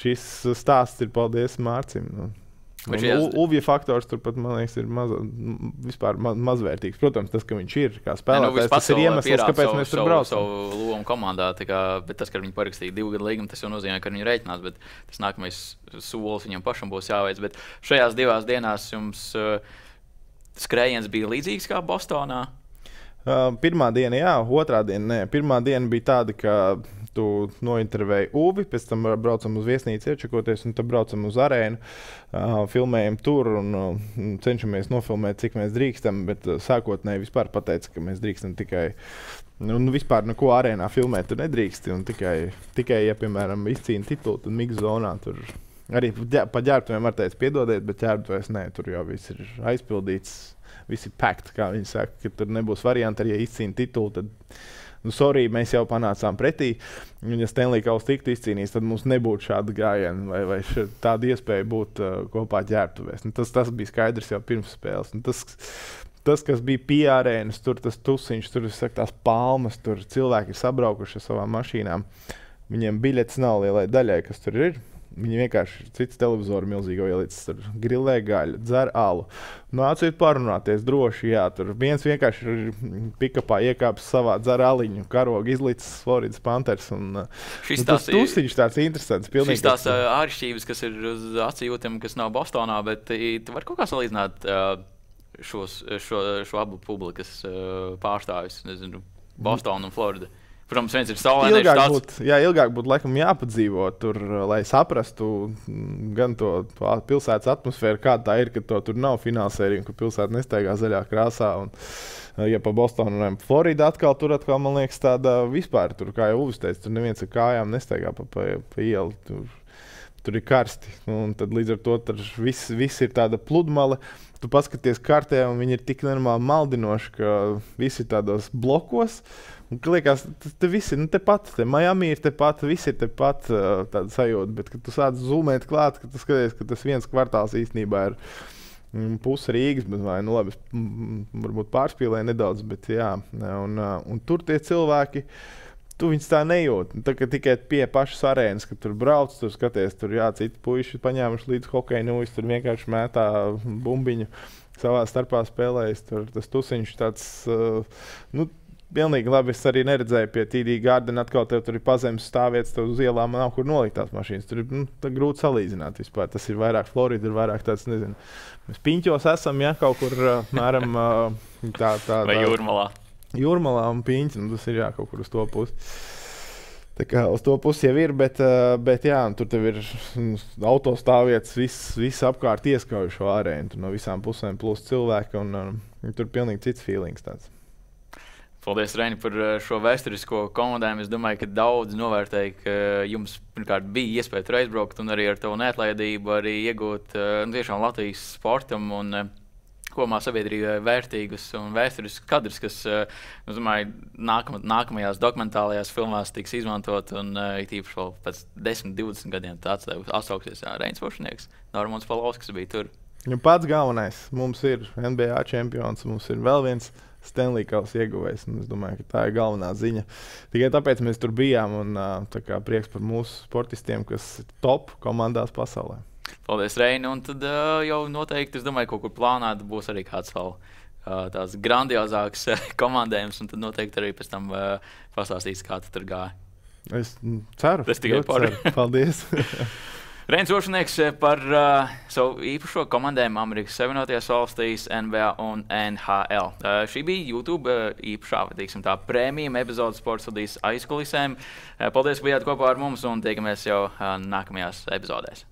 Šis stāsts ir paldies Mārcim, nu. Uvja faktors turpat, man liekas, ir maz, vispār maz, mazvērtīgs. Protams, tas, ka viņš ir kā spēlētājs, tas ir iemesls, kāpēc savu, mēs tur braucam. Savu, savu lomu komandā, tā kā, bet tas, ka viņi parakstīja divu gadu līgumu, tas jau nozīmē, ka viņi rēķinās, bet tas nākamais solis viņam pašam būs jāveic. Bet šajās divās dienās jums uh, skrējiens bija līdzīgs kā Bostonā? Uh, pirmā diena jā, otrā diena nē. Pirmā diena bija tāda, ka tu nointervēji Uvi, pēc tam braucam uz viesnīcu iečakoties, un tad braucam uz arēnu, uh, filmējam tur un uh, cenšamies nofilmēt, cik mēs drīkstam, bet uh, sākotnēji vispār pateica, ka mēs drīkstam tikai, nu, vispār neko arēnā filmēt tu nedrīksti, un tikai, tikai ja, piemēram, izcīna titulu, tad miks zonā tur arī pa ģērbtuviem var teica piedodiet, bet ģērbtuvēs nē, tur jau viss ir aizpildīts, visi packed, kā viņi saka, ka tur nebūs varianti, arī ja izcīna titulu, tad Nu, sorry, mēs jau panācām pretī. Un, ja Stanley Cups tiktu izcīnījis, tad mums nebūtu šāda gājiena vai, vai šāda, tāda iespēja būt uh, kopā ģērbtuvēs. Nu, tas, tas bija skaidrs jau pirms spēles. Nu, tas, tas, kas bija pie arēnas, tur tas tusiņš, tur saka, tās palmas, tur cilvēki ir sabraukuši ar savām mašīnām. Viņiem biļetes nav lielai daļai, kas tur ir. Viņi vienkārši ir cits televizors, milzīgo ielicis, tur grilē gaļu, dzer alu. Nāciet parunāties droši, jā, tur viens vienkārši ir pikapā iekāpis savā dzer aliņu, karogu izlicis Floridas Panthers. Un, šis nu, tas tusiņš tāds interesants. Šis tās uh, āršķības, kas ir uz acījūtiem, kas nav Bostonā, bet tu var kaut kā salīdzināt uh, šos, šo, šo abu publikas uh, pārstāvis, nezinu, Bostonu un Florida. Protams, viens ir saulēnējuši ilgāk tāds. Būt, jā, ilgāk būtu laikam jāpadzīvo tur, lai saprastu gan to, to pilsētas atmosfēru, kā tā ir, ka to tur nav finālsērija, kur pilsēta nestaigā zaļā krāsā. Un, ja pa Bostonu un Floridu atkal, tur atkal, man liekas, tāda vispār, tur, kā jau Uvis teica, tur neviens ar kājām nestaigā pa, pa, pa ielu. Tur, tur ir karsti. Un tad līdz ar to viss vis ir tāda pludmale. Tu paskaties kartē, un viņi ir tik normāli maldinoši, ka visi ir tādos blokos. Un, liekas, tas te viss ir nu, tepat, te Miami ir tepat, visi ir tepat, tāda sajūta, bet, kad tu sāc zoomēt klāt, kad tu skaties, ka tas viens kvartāls īstenībā ir puse Rīgas, bet vai, nu labi, varbūt pārspīlēju nedaudz, bet jā, un, un tur tie cilvēki, tu viņus tā nejūti, tā, ka tikai pie pašas arēnas, kad tur brauc, tur skaties, tur jā, citi puiši paņēmuši līdz hokeja nūjas, tur vienkārši mētā bumbiņu, savā starpā spēlējas, tur tas tusiņš tāds, nu, pilnīgi labi, es arī neredzēju pie T D Garden, atkal tev tur ir pazemes stāvvietas, tev uz ielām nav kur nolikt tās mašīnas. Tur ir nu, tā grūti salīdzināt vispār. Tas ir vairāk Florida, ir vairāk tāds, nezinu, mēs piņķos esam, ja, kaut kur, mēram, tā, tā, vai jūrmalā. Jūrmalā un piņķi, nu, tas ir, jā, kaut kur uz to pusi. Tā kā uz to pusi jau ir, bet, bet jā, tur tev ir autostāvvietas, viss, viss apkārt ieskaujušo arēnu, no visām pusēm plus cilvēki, un, un tur pilnīgi cits feelings tāds. Paldies, Reini, par šo vēsturisko komandējumu. Es domāju, ka daudz novērtēja, ka jums pirmkārt bija iespēja tur aizbraukt un arī ar tavu neatlaidību arī iegūt nu, tiešām Latvijas sportam un komā sabiedrībai vērtīgus un vēsturiskus kadrus, kas, es domāju, nākam, nākamajās dokumentālajās filmās tiks izmantot un it īpaši vēl pēc desmit, divdesmit gadiem tāds atsauksies Reinis Ošenieks, Normunds Palauzis, kas bija tur. Nu, pats galvenais. Mums ir N B A čempions, mums ir vēl viens Stanley Cups ieguvējs, un es domāju, ka tā ir galvenā ziņa. Tikai tāpēc mēs tur bijām, un tā kā prieks par mūsu sportistiem, kas ir top komandās pasaulē. Paldies, Reini, un tad jau noteikti, es domāju, kaut kur plānāt būs arī kāds vēl tās grandiozāks komandējums, un tad noteikti arī pēc tam pastāstīs, kā tu tur gāja. Es ceru. Es tikai par. Paldies. Reinis Ošenieks par uh, savu īpašo komandējumu Amerikas Savienotajās valstīs, N B A un N H L. Uh, šī bija YouTube uh, īpašā, teiksim tā, prēmijuma epizode Sporta Studijas aizkulisēm. Uh, paldies, ka bijāt kopā ar mums un tiekamies jau uh, nākamajās epizodēs.